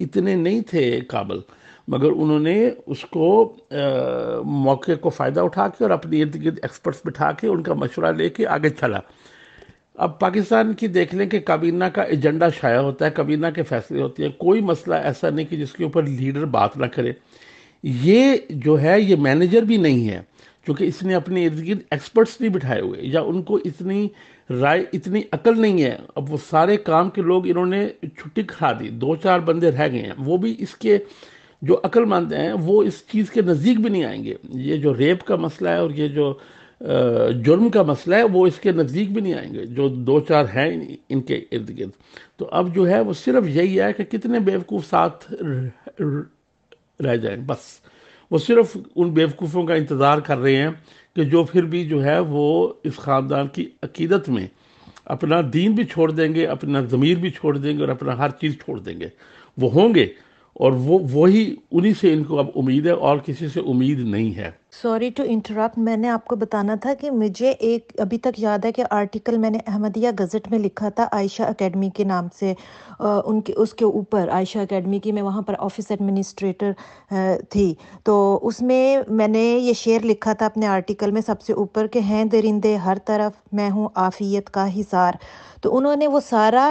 इतने नहीं थे काबिल, मगर उन्होंने उसको आ, मौके को फ़ायदा उठा के और अपने इर्द गिर्द एक्सपर्ट्स बिठा के उनका मशवरा लेके आगे चला। अब पाकिस्तान की देख लें कि काबीना का एजेंडा शाया होता है, काबीना के फैसले होते हैं, कोई मसला ऐसा नहीं कि जिसके ऊपर लीडर बात ना करे। ये जो है ये मैनेजर भी नहीं है, क्योंकि इसने अपने इर्द गिर्द एक्सपर्ट्स नहीं बिठाए हुए या उनको इतनी राय इतनी अकल नहीं है। अब वो सारे काम के लोग इन्होंने छुट्टी खा दी, दो चार बंदे रह गए हैं, वो भी इसके जो अक्लमंद हैं वो इस चीज़ के नज़दीक भी नहीं आएंगे। ये जो रेप का मसला है और ये जो जुर्म का मसला है वो इसके नज़दीक भी नहीं आएंगे, जो दो चार हैं इनके इर्द गिर्द। तो अब जो है वो सिर्फ यही है कि कितने बेवकूफ़ साथ रह जाए, बस। वो सिर्फ उन बेवकूफ़ों का इंतज़ार कर रहे हैं कि जो फिर भी जो है वो इस ख़ानदान की अक़ीदत में अपना दीन भी छोड़ देंगे, अपना ज़मीर भी छोड़ देंगे और अपना हर चीज़ छोड़ देंगे। वो होंगे और वो वही उन्हीं से इनको अब उम्मीद है और किसी से उम्मीद नहीं है। सॉरी टू इंटरप्ट, मैंने आपको बताना था कि मुझे एक अभी तक याद है कि आर्टिकल मैंने अहमदिया गज़ट में लिखा था आयशा एकेडमी के नाम से, उनके उसके ऊपर आयशा एकेडमी की, मैं वहाँ पर ऑफिस एडमिनिस्ट्रेटर थी, तो उसमें मैंने ये शेर लिखा था अपने आर्टिकल में सबसे ऊपर के हैं दरिंदे हर तरफ, मैं हूँ आफियत का हिसार। तो उन्होंने वो सारा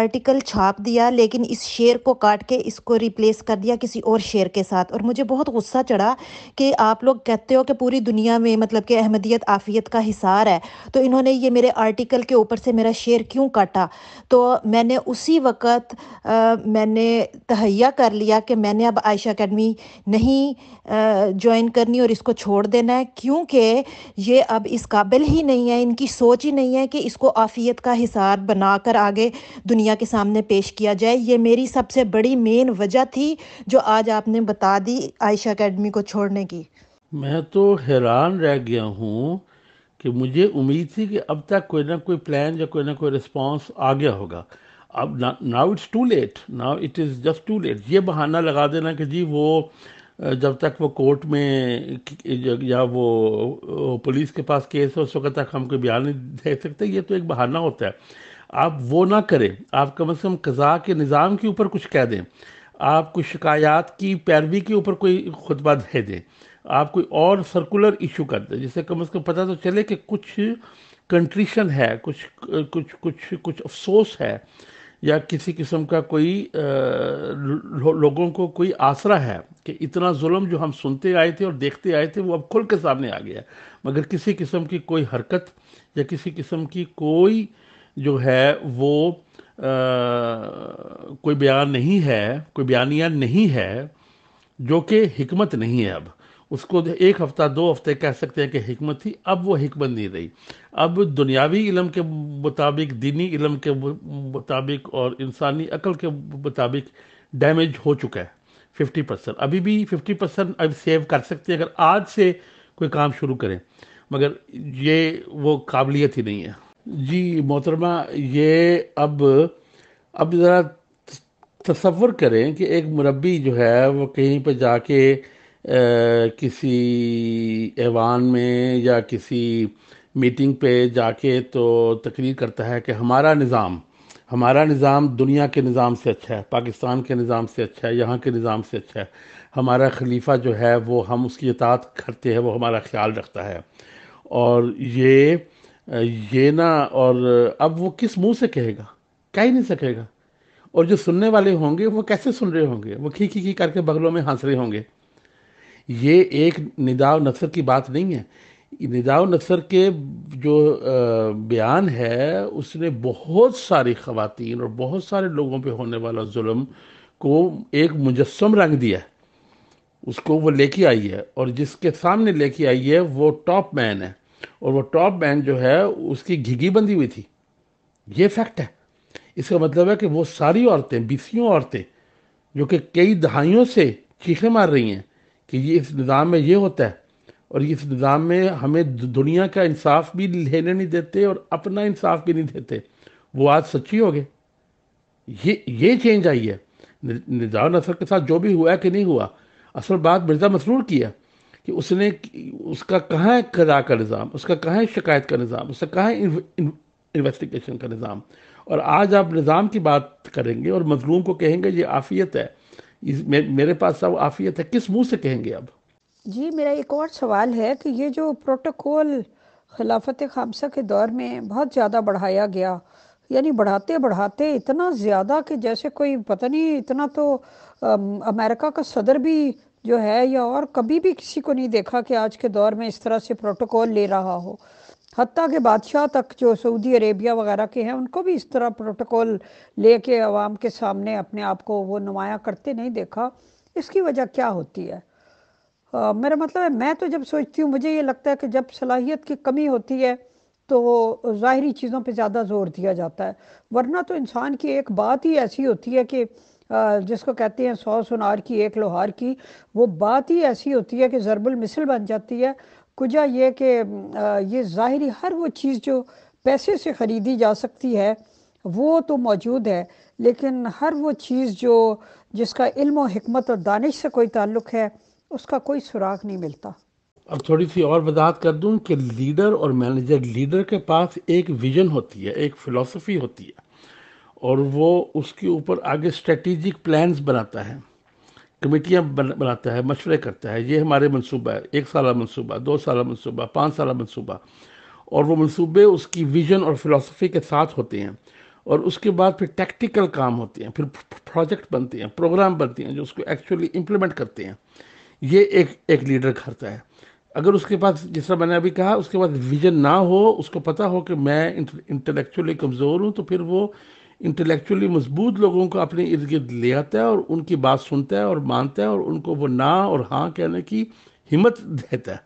आर्टिकल छाप दिया लेकिन इस शेर को काट के इसको रिप्लेस कर दिया किसी और शेर के साथ। और मुझे बहुत गुस्सा चढ़ा कि आप लोग कहते हो कि पूरी दुनिया में मतलब कि अहमदियत आफियत का हिसार है, तो इन्होंने ये मेरे आर्टिकल के ऊपर से मेरा शेर क्यों काटा। तो मैंने उसी वक्त आ, मैंने तहैया कर लिया कि मैंने अब आयशा अकेडमी नहीं ज्वाइन करनी और इसको छोड़ देना है, क्योंकि ये अब इस काबिल ही नहीं है, इनकी सोच ही नहीं है कि इसको आफियत का हिसार बनाकर आगे दुनिया के सामने पेश किया जाए। ये मेरी सबसे बड़ी मेन वजह थी जो आज आपने बता दी आयशा एकेडमी को छोड़ने की। मैं तो हैरान रह गया हूँ कि मुझे उम्मीद थी कि अब तक कोई ना कोई प्लान या कोई ना कोई रिस्पांस आ गया होगा। अब now it's too late, now it is just too late. ये बहाना लगा देना कि जी वो जब तक वो कोर्ट में या वो पुलिस के पास केस है उस वक्त तक हम कोई बयान नहीं दे सकते, ये तो एक बहाना होता है। आप वो ना करें, आप कम से कम कज़ा के निज़ाम के ऊपर कुछ कह दें, आप कुछ शिकायत की पैरवी के ऊपर कोई खुतबा दे दें, आप कोई और सर्कुलर इशू कर दें जिससे कम से कम पता तो चले कि कुछ कंट्रीशन है, कुछ कुछ कुछ कुछ अफसोस है या किसी किस्म का कोई आ, लो, लोगों को कोई आसरा है कि इतना जुल्म जो हम सुनते आए थे और देखते आए थे वो अब खुल के सामने आ गया। मगर किसी किस्म की कोई हरकत या किसी किस्म की कोई जो है वो आ, कोई बयान नहीं है, कोई बयानिया नहीं है जो कि हिकमत नहीं है। अब उसको एक हफ्ता दो हफ्ते कह सकते हैं कि हिकमत थी, अब वो हिकमत नहीं रही। अब दुनियावी इलम के मुताबिक, दीनी इलम के मुताबिक और इंसानी अकल के मुताबिक डैमेज हो चुका है फिफ्टी परसेंट। अभी भी फिफ्टी परसेंट अब सेव कर सकते हैं अगर आज से कोई काम शुरू करें, मगर ये वो काबिलियत ही नहीं है। जी मोहतरमा, ये अब अब ज़रा तसव्वुर करें कि एक मुरब्बी जो है वो कहीं पर जाके आ, किसी ऐवान में या किसी मीटिंग पे जाके तो तकरीर करता है कि हमारा निज़ाम हमारा निज़ाम दुनिया के निज़ाम से अच्छा है, पाकिस्तान के निज़ाम से अच्छा है, यहाँ के निज़ाम से अच्छा है, हमारा खलीफा जो है वो हम उसकी इताअत करते हैं, वो हमारा ख्याल रखता है। और ये ये ना, और अब वो किस मुंह से कहेगा, कह ही नहीं सकेगा। और जो सुनने वाले होंगे वो कैसे सुन रहे होंगे, वो खी खी खी करके बगलों में हंस रहे होंगे। ये एक निदा नसर की बात नहीं है। निदा नसर के जो बयान है उसने बहुत सारी ख़वातीन और बहुत सारे लोगों पे होने वाला जुल्म को एक मुजस्सम रंग दिया है, उसको वो लेके आई है। और जिसके सामने लेके आई है वो टॉप मैन है, और वो टॉप मैन जो है उसकी घिघी बंधी हुई थी, ये फैक्ट है। इसका मतलब है कि वो सारी औरतें, बीसियों औरतें जो कि कई दहाइयों से चीखें मार रही हैं कि ये इस निज़ाम में ये होता है और इस निज़ाम में हमें दुनिया का इंसाफ भी लेने नहीं देते और अपना इंसाफ भी नहीं देते, वो आज सच्ची हो गए। ये ये चेंज आई है। निदा नसर के साथ जो भी हुआ है कि नहीं हुआ, असल बात मिर्ज़ा मसरूर की है कि उसने, उसका कहाँ है कज़ा का निज़ाम, उसका कहाँ है शिकायत का निज़ाम, उसका कहाँ है इन्वेस्टिगेशन का निज़ाम। और आज आप निज़ाम की बात करेंगे और मजलूम को कहेंगे ये आफियत है, इस मे, मेरे पास सब आफियत है, किस मुँह से कहेंगे अब। जी मेरा एक और सवाल है कि ये जो प्रोटोकॉल खिलाफत खामसा के दौर में बहुत ज़्यादा बढ़ाया गया, यानी बढ़ाते बढ़ाते इतना ज़्यादा कि जैसे कोई पता नहीं, इतना तो अमेरिका का सदर भी जो है या और कभी भी किसी को नहीं देखा कि आज के दौर में इस तरह से प्रोटोकॉल ले रहा हो। हत्ता के बादशाह तक जो सऊदी अरेबिया वगैरह के हैं उनको भी इस तरह प्रोटोकॉल ले के आवाम के सामने अपने आप को वो नुमाया करते नहीं देखा। इसकी वजह क्या होती है? Uh, मेरा मतलब है, मैं तो जब सोचती हूँ मुझे ये लगता है कि जब सलाहियत की कमी होती है तो ज़ाहरी चीज़ों पे ज़्यादा ज़ोर दिया जाता है, वरना तो इंसान की एक बात ही ऐसी होती है कि जिसको कहते हैं सौ सुनार की एक लोहार की, वो बात ही ऐसी होती है कि ज़रबुल मिसल बन जाती है। कुजा ये कि ये ज़ाहरी हर वो चीज़ जो पैसे से ख़रीदी जा सकती है वो तो मौजूद है, लेकिन हर वो चीज़ जो जिसका इल्म और हिकमत और दानिश से कोई ताल्लुक़ है उसका कोई सुराग नहीं मिलता। अब थोड़ी सी और वजाहत कर दूं कि लीडर और मैनेजर, लीडर के पास एक विजन होती है, एक फिलॉसफी होती है, और वो उसके ऊपर आगे स्ट्रेटेजिक प्लान्स बनाता है, कमेटियाँ बनाता है, मशवरे करता है, ये हमारे मनसूबा है, एक साला मनसूबा, दो साला मनसूबा, पाँच साला मनसूबा, और वो मनसूबे उसकी विजन और फिलॉसफी के साथ होते हैं। और उसके बाद फिर टैक्टिकल काम होते हैं, फिर प्रोजेक्ट बनते हैं, प्रोग्राम बनते हैं जो उसको एक्चुअली इम्प्लीमेंट करते हैं। ये एक एक लीडर करता है। अगर उसके पास, जिस तरह मैंने अभी कहा, उसके पास विजन ना हो, उसको पता हो कि मैं इंटेलेक्चुअली कमज़ोर हूँ, तो फिर वो इंटेलेक्चुअली मजबूत लोगों को अपने इर्द गिर्द ले आता है और उनकी बात सुनता है और मानता है और उनको वो ना और हाँ कहने की हिम्मत देता है।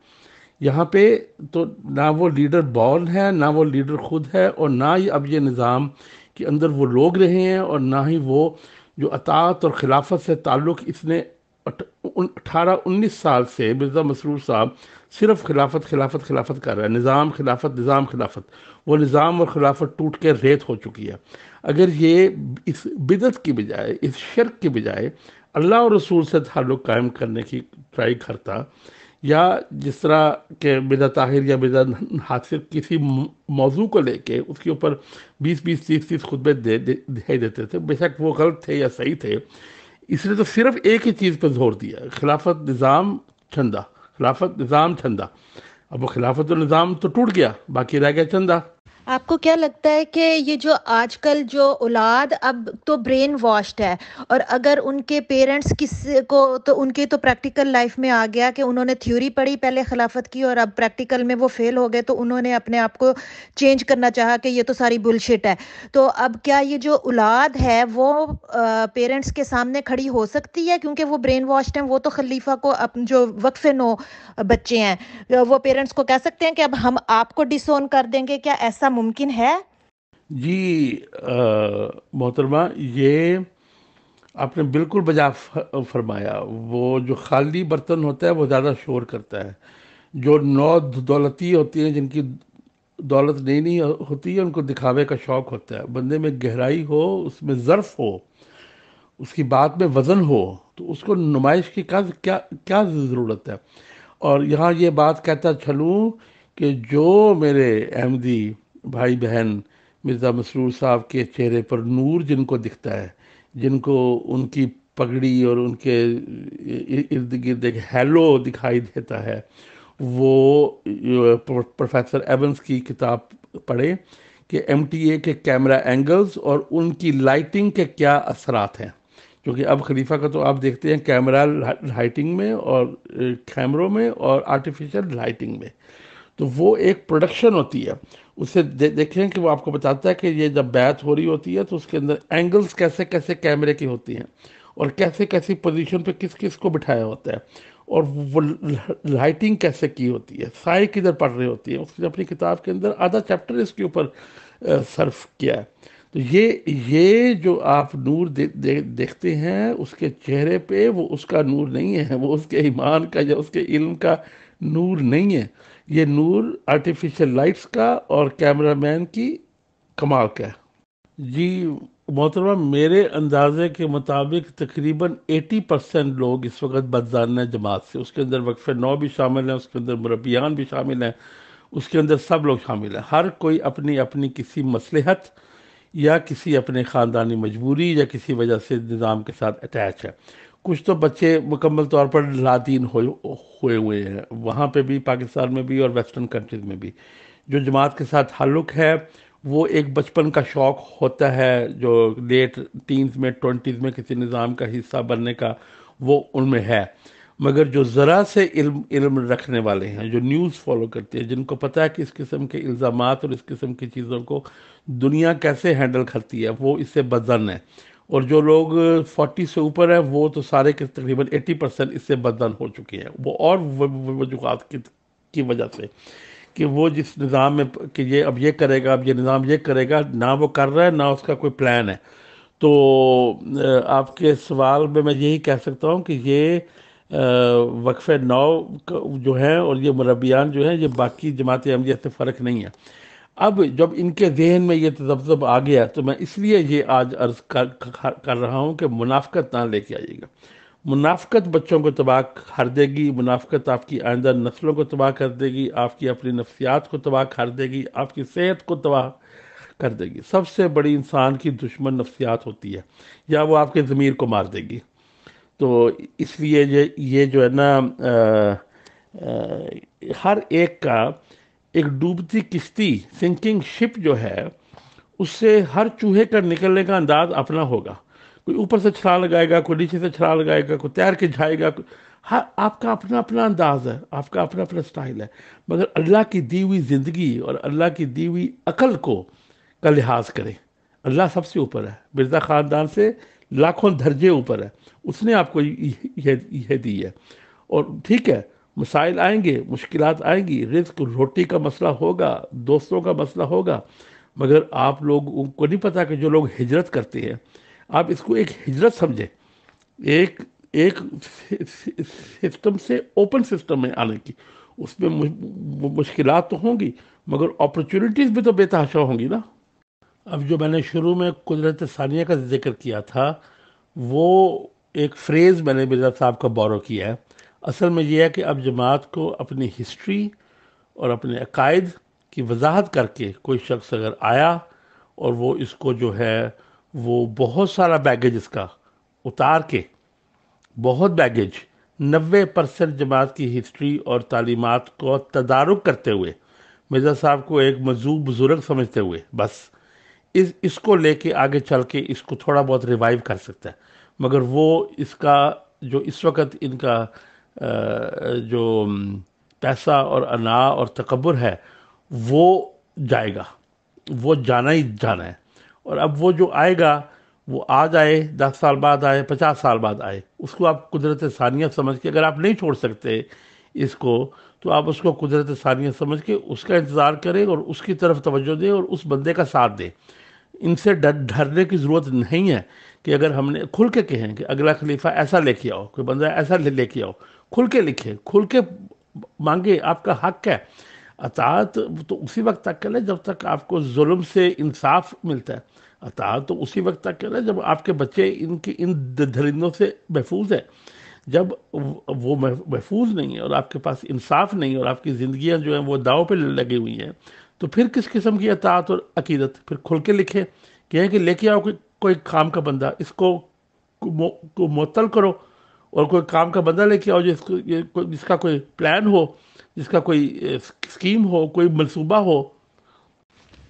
यहाँ पे तो ना वो लीडर बॉर्न है, ना वो लीडर खुद है, और ना ही अब ये निज़ाम के अंदर वो लोग रहे हैं, और ना ही वो जो अतात और खिलाफत से ताल्लुक़ इसने अठारह उन्नीस साल से मिर्ज़ा मसरूर साहब सिर्फ खिलाफत खिलाफत खिलाफत कर रहा है, निज़ाम खिलाफत निज़ाम खिलाफत, वो निज़ाम और खिलाफत टूट के रेत हो चुकी है। अगर ये इस बिदत की बजाय, इस शर्क की बजाय अल्लाह और रसूल से ताल्लुक़ कायम करने की ट्राई करता, या जिस तरह के मिर्ज़ा ताहिर या मिर्ज़ा नासिर किसी मौजू को लेके उसके ऊपर बीस बीस तीस तीस खुतबे दे देते थे, बेशक वो गलत थे या सही थे, इसलिए तो सिर्फ एक ही चीज़ पर जोर दिया, खिलाफत निज़ाम चंदा, खिलाफत निज़ाम चंदा। अब वो खिलाफत और निज़ाम तो टूट गया, बाकी रह गया चंदा। आपको क्या लगता है कि ये जो आजकल जो औलाद अब तो ब्रेन वॉश्ड है, और अगर उनके पेरेंट्स किस को तो उनके तो प्रैक्टिकल लाइफ में आ गया कि उन्होंने थ्योरी पढ़ी पहले खिलाफत की और अब प्रैक्टिकल में वो फेल हो गए, तो उन्होंने अपने आप को चेंज करना चाहा कि ये तो सारी बुलशिट है। तो अब क्या ये जो औलाद है वो पेरेंट्स के सामने खड़ी हो सकती है, क्योंकि वो ब्रेन वॉश्ड हैं? वो तो खलीफा को अपने जो वक्फ-ए-नौ बच्चे हैं वो पेरेंट्स को कह सकते हैं कि अब हम आपको डिसोन कर देंगे, क्या ऐसा मुमकिन है? जी मोहतरमा, ये आपने बिल्कुल बजा फरमाया। वो जो खाली बर्तन होता है वो ज़्यादा शोर करता है। जो नौ दौलती होती हैं, जिनकी दौलत नहीं नहीं होती है, उनको दिखावे का शौक़ होता है। बंदे में गहराई हो, उसमें ज़र्फ़ हो, उसकी बात में वज़न हो, तो उसको नुमाइश की क्या क्या क्या ज़रूरत है। और यहाँ ये बात कहता चलूँ कि जो मेरे अहमदी भाई बहन मिर्ज़ा मसरूर साहब के चेहरे पर नूर जिनको दिखता है, जिनको उनकी पगड़ी और उनके इर्द गिर्द एक हेलो दिखाई देता है, वो प्रोफेसर एवंस की किताब पढ़े कि एमटीए के कैमरा एंगल्स और उनकी लाइटिंग के क्या असरात हैं। क्योंकि अब खलीफा का तो आप देखते हैं कैमरा लाइटिंग में और कैमरों में और आर्टिफिशियल लाइटिंग में, तो वो एक प्रोडक्शन होती है। उसे दे, देखें कि वो आपको बताता है कि ये जब बैत हो रही होती है तो उसके अंदर एंगल्स कैसे कैसे कैमरे की होती हैं और कैसे कैसी पोजीशन पे किस किस को बिठाया होता है और वो लाइटिंग कैसे की होती है, साए किधर पड़ रही होती है। उसने अपनी किताब के अंदर आधा चैप्टर इसके ऊपर सर्फ किया है। तो ये ये जो आप नूर दे, दे, देखते हैं उसके चेहरे पर, वो उसका नूर नहीं है, वो उसके ईमान का या उसके इल्म का नूर नहीं है। ये नूर आर्टिफिशियल लाइट्स का और कैमरामैन की कमाल का है। जी मोहतरमा, मेरे अंदाजे के मुताबिक तकरीबन अस्सी परसेंट लोग इस वक्त बदजान हैं जमात से। उसके अंदर वक्फ नौ भी शामिल हैं, उसके अंदर मुरब्बियान भी शामिल हैं, उसके अंदर सब लोग शामिल हैं। हर कोई अपनी अपनी किसी मसलहत या किसी अपने ख़ानदानी मजबूरी या किसी वजह से निज़ाम के साथ अटैच है। कुछ तो बच्चे मुकम्मल तौर पर लादीन हुए हुए हैं, वहाँ पे भी, पाकिस्तान में भी और वेस्टर्न कंट्रीज़ में भी। जो जमात के साथ ताल्लुक़ है वो एक बचपन का शौक़ होता है, जो लेट टीन्स में ट्वेंटीज़ में किसी निज़ाम का हिस्सा बनने का वो उनमें है। मगर जो ज़रा से इल्म इल्म रखने वाले हैं, जो न्यूज़ फॉलो करते हैं, जिनको पता है कि इस किस्म के इल्ज़ामात और इस किस्म की चीज़ों को दुनिया कैसे हैंडल करती है, वो इससे बदन है। और जो लोग चालीस से ऊपर है वो तो सारे के तकरीबन अस्सी परसेंट इससे बदनाम हो चुके हैं। वो और वजूहत की, की वजह से कि वो जिस निज़ाम में कि ये अब ये करेगा, अब ये निज़ाम ये करेगा, ना वो कर रहा है ना उसका कोई प्लान है। तो आपके सवाल में मैं यही कह सकता हूँ कि ये वक्फ़ नौ जो है और ये मुरब्बियान जो है, ये बाकी जमात अहमदिया से फ़र्क नहीं है। अब जब इनके जहन में ये तज़ब्ज़ुब आ गया तो मैं इसलिए ये आज अर्ज़ कर, कर, कर रहा हूँ कि मुनाफ़कत ना लेके आइएगा। मुनाफ़कत बच्चों को तबाह कर देगी, मुनाफ़कत आपकी आइंदा नस्लों को तबाह कर देगी, आपकी अपनी नफ्सियात को तबाह कर देगी, आपकी सेहत को तबाह कर देगी। सबसे बड़ी इंसान की दुश्मन नफ्सियात होती है, या वो आपके ज़मीर को मार देगी। तो इसलिए ये ये जो है ना, आ, आ, हर एक का एक डूबती किश्ती, सिंकिंग शिप जो है, उससे हर चूहे का निकलने का अंदाज अपना होगा। कोई ऊपर से छलांग लगाएगा, कोई नीचे से छलांग लगाएगा, कोई तैर के जाएगा। हर आपका अपना अपना अंदाज है, आपका अपना अपना स्टाइल है। मगर अल्लाह की दी हुई ज़िंदगी और अल्लाह की दी हुई अकल को का लिहाज करें। अल्लाह सबसे ऊपर है, मिर्ज़ा ख़ानदान से लाखों दर्जे ऊपर है। उसने आपको यह दी है। और ठीक है, मसाइल आएंगे, मुश्किलात आएंगी, रिस्क रोटी का मसला होगा, दोस्तों का मसला होगा। मगर आप लोगों को नहीं पता कि जो लोग हिजरत करते हैं, आप इसको एक हिजरत समझें, एक एक सिस्टम से ओपन सिस्टम में आने की। उसमें मुश्किलात तो होंगी मगर अपॉर्चुनिटीज़ भी तो बेतहाशा होंगी ना। अब जो मैंने शुरू में कुदरत सानिया का जिक्र किया था, वो एक फ्रेज़ मैंने मिर्ज़ा साहब का बोरो किया है। असल में यह है कि अब जमात को अपनी हिस्ट्री और अपने अकायद की वजाहत करके कोई शख्स अगर आया और वो इसको जो है वो बहुत सारा बैगेज इसका उतार के, बहुत बैगेज, नब्बे परसेंट जमात की हिस्ट्री और तालीमात को तदारुक करते हुए मिर्ज़ा साहब को एक मजबूत बुजुर्ग समझते हुए बस इस इसको लेके आगे चल के इसको थोड़ा बहुत रिवाइव कर सकता है, मगर वो इसका जो इस वक्त इनका जो पैसा और अना और तकब्बुर है वो जाएगा, वो जाना ही जाना है। और अब वो जो आएगा वो आज आए, दस साल बाद आए, पचास साल बाद आए, उसको आप कुदरत सानिया समझ के, अगर आप नहीं छोड़ सकते इसको तो आप उसको कुदरत सानिया समझ के उसका इंतज़ार करें और उसकी तरफ तवज्जो दें और उस बंदे का साथ दें। इनसे डर डरने की ज़रूरत नहीं है कि अगर हमने खुल के कहें कि अगला खलीफा ऐसा लेके आओ, कोई बंदा ऐसा लेके आओ, खुल के लिखे, खुल के मांगे, आपका हक है। अतात तो उसी वक्त तक करें जब तक आपको जुल्म से इंसाफ मिलता है, अतात तो उसी वक्त तक करें जब आपके बच्चे इनकी इन धरिंदों से महफूज है। जब वो महफूज नहीं है और आपके पास इंसाफ नहीं है और आपकी ज़िंदगियां जो हैं वो दाव पे लगी हुई हैं, तो फिर किस किस्म की अतात और अकीदत। फिर खुल के लिखें, कहें कि लेके आओ कोई कोई काम का बंदा, इसको मो, को मुअत्तल करो और कोई काम का बंदा लेके आओ जिसको ये को, जिसका कोई प्लान हो, जिसका कोई स्कीम हो, कोई मनसूबा हो।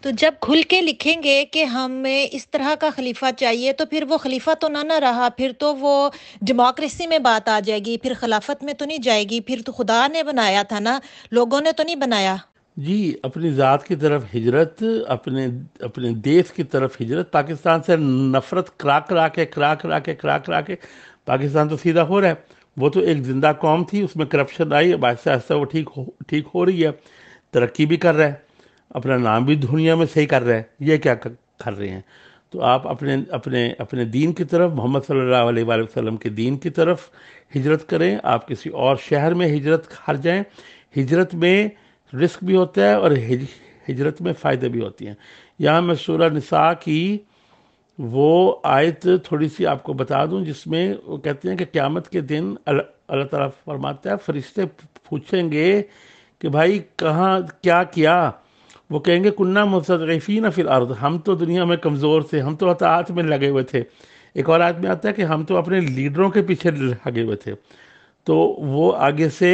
तो जब खुल के लिखेंगे कि हमें इस तरह का खलीफा चाहिए तो फिर वो खलीफा तो ना ना रहा, फिर तो वो डेमोक्रेसी में बात आ जाएगी, फिर खिलाफत में तो नहीं जाएगी, फिर तो खुदा ने बनाया था ना, लोगों ने तो नहीं बनाया। जी, अपनी ज़ात की तरफ हिजरत, अपने अपने देश की तरफ हिजरत, पाकिस्तान से नफरत करा करा के करा करा के करा करा के पाकिस्तान तो सीधा हो रहा है। वो तो एक ज़िंदा कौम थी, उसमें करप्शन आई, अब आहिस्ता आहिस्ता वो ठीक हो ठीक हो रही है, तरक्की भी कर रहा है, अपना नाम भी दुनिया में सही कर रहा है। ये क्या कर रहे हैं? तो आप अपने अपने अपने दीन की तरफ, मोहम्मद सल्लल्लाहु अलैहि वसल्लम के दीन की तरफ हिजरत करें। आप किसी और शहर में हिजरत कर जाएं। हिजरत में रिस्क भी होता है और हिज, हिजरत में फ़ायदे भी होती हैं। यहाँ मैं सूरह निसा की वो आयत थोड़ी सी आपको बता दूं जिसमें वो कहते हैं कि क़यामत के दिन अल्लाह ताला फरमाता है फरिश्ते पूछेंगे कि भाई कहाँ क्या किया, वो कहेंगे कुन्ना मुस्तदईफीन फिल अर्द, हम तो दुनिया में कमज़ोर थे, हम तो अतात में लगे हुए थे। एक और आयत में आता है कि हम तो अपने लीडरों के पीछे लगे हुए थे। तो वो आगे से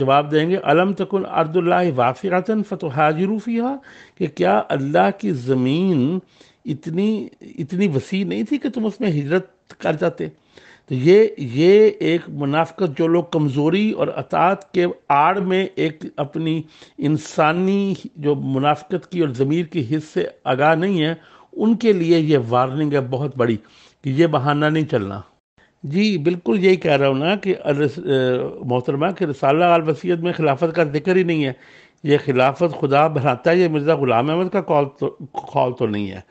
जवाब देंगे अलम तकुन अर्दुल्लाहि वासिअतन फतुहाजिरू फीहा, कि क्या अल्लाह की ज़मीन इतनी इतनी वसी नहीं थी कि तुम उसमें हिजरत कर जाते। तो ये ये एक मुनाफिकत, जो लोग कमज़ोरी और अतात के आड़ में एक अपनी इंसानी जो मुनाफिकत की और ज़मीर की हिस्से आगाह नहीं है, उनके लिए ये वार्निंग है बहुत बड़ी कि ये बहाना नहीं चलना। जी बिल्कुल, यही कह रहा हूँ ना कि मोहतरमा के रिसाला अल-वसीयत में खिलाफत का जिक्र ही नहीं है। ये खिलाफत खुदा बनाता है, ये मिर्ज़ा ग़ुलाम अहमद का कॉल तो कॉल तो नहीं है,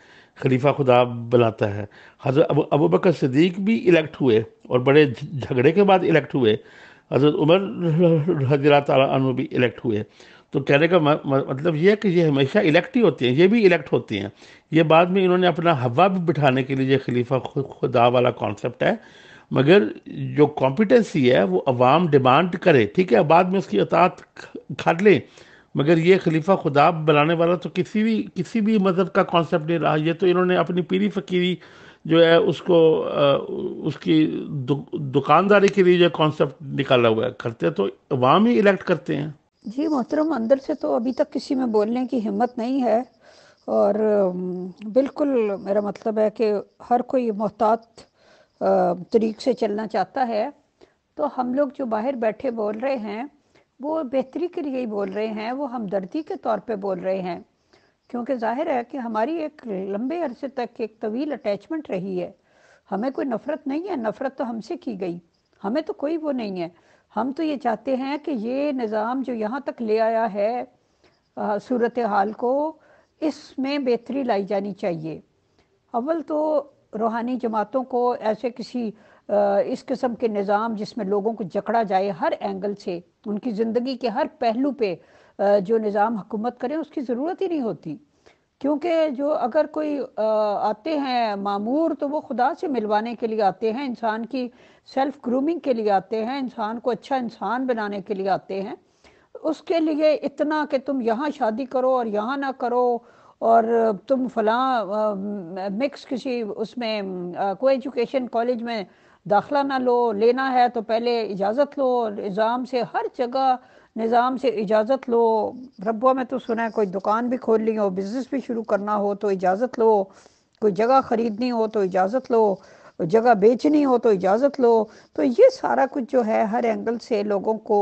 खलीफा खुदा बनाता है। हज़रत अबू अबू बकर सिद्दीक भी इलेक्ट हुए और बड़े झगड़े के बाद इलेक्ट हुए, हज़रत उमर रज़ियल्लाहु तआला अन्हु भी इलेक्ट हुए। तो कहने का मतलब यह है कि ये हमेशा इलेक्ट ही होते हैं, ये भी इलेक्ट होती हैं। ये बाद में इन्होंने अपना हवा भी बिठाने के लिए खलीफा खुदा वाला कॉन्सेप्ट है, मगर जो कॉम्पिटेंसी है वो अवाम डिमांड करे, ठीक है, बाद में उसकी अतात खा लें, मगर ये खलीफा खुदा बनाने वाला तो किसी भी किसी भी मज़हब का कॉन्सेप्ट नहीं रहा। ये तो इन्होंने अपनी पीरी फकीरी जो है उसको उसकी दु, दुकानदारी के लिए जो कॉन्सेप्ट निकाला हुआ है, करते तो अवाम ही इलेक्ट करते हैं। जी मोहतरम, अंदर से तो अभी तक किसी में बोलने की हिम्मत नहीं है और बिल्कुल मेरा मतलब है कि हर कोई मोहतात तरीक़ से चलना चाहता है। तो हम लोग जो बाहर बैठे बोल रहे हैं वो बेहतरी के लिए ही बोल रहे हैं, वो हमदर्दी के तौर पे बोल रहे हैं, क्योंकि जाहिर है कि हमारी एक लंबे अरसे तक एक तवील अटैचमेंट रही है। हमें कोई नफ़रत नहीं है, नफ़रत तो हमसे की गई, हमें तो कोई वो नहीं है। हम तो ये चाहते हैं कि ये निज़ाम जो यहाँ तक ले आया है सूरत हाल को, इसमें बेहतरी लाई जानी चाहिए। अव्वल तो रूहानी जमातों को ऐसे किसी इस किस्म के निज़ाम जिसमें लोगों को जकड़ा जाए हर एंगल से, उनकी ज़िंदगी के हर पहलू पे जो निज़ाम हुकूमत करे उसकी ज़रूरत ही नहीं होती, क्योंकि जो अगर कोई आते हैं मामूर तो वो खुदा से मिलवाने के लिए आते हैं, इंसान की सेल्फ ग्रूमिंग के लिए आते हैं, इंसान को अच्छा इंसान बनाने के लिए आते हैं। उसके लिए इतना कि तुम यहाँ शादी करो और यहाँ ना करो और तुम फलां मिक्स किसी उसमें को एजुकेशन कॉलेज में दाखला ना लो, लेना है तो पहले इजाज़त लो, इल्ज़ाम से हर जगह निज़ाम से इजाज़त लो। रब्वा में तो सुना है कोई दुकान भी खोलनी हो, बिज़नेस भी शुरू करना हो तो इजाज़त लो, कोई जगह ख़रीदनी हो तो इजाज़त लो, जगह बेचनी हो तो इजाज़त लो। तो ये सारा कुछ जो है हर एंगल से लोगों को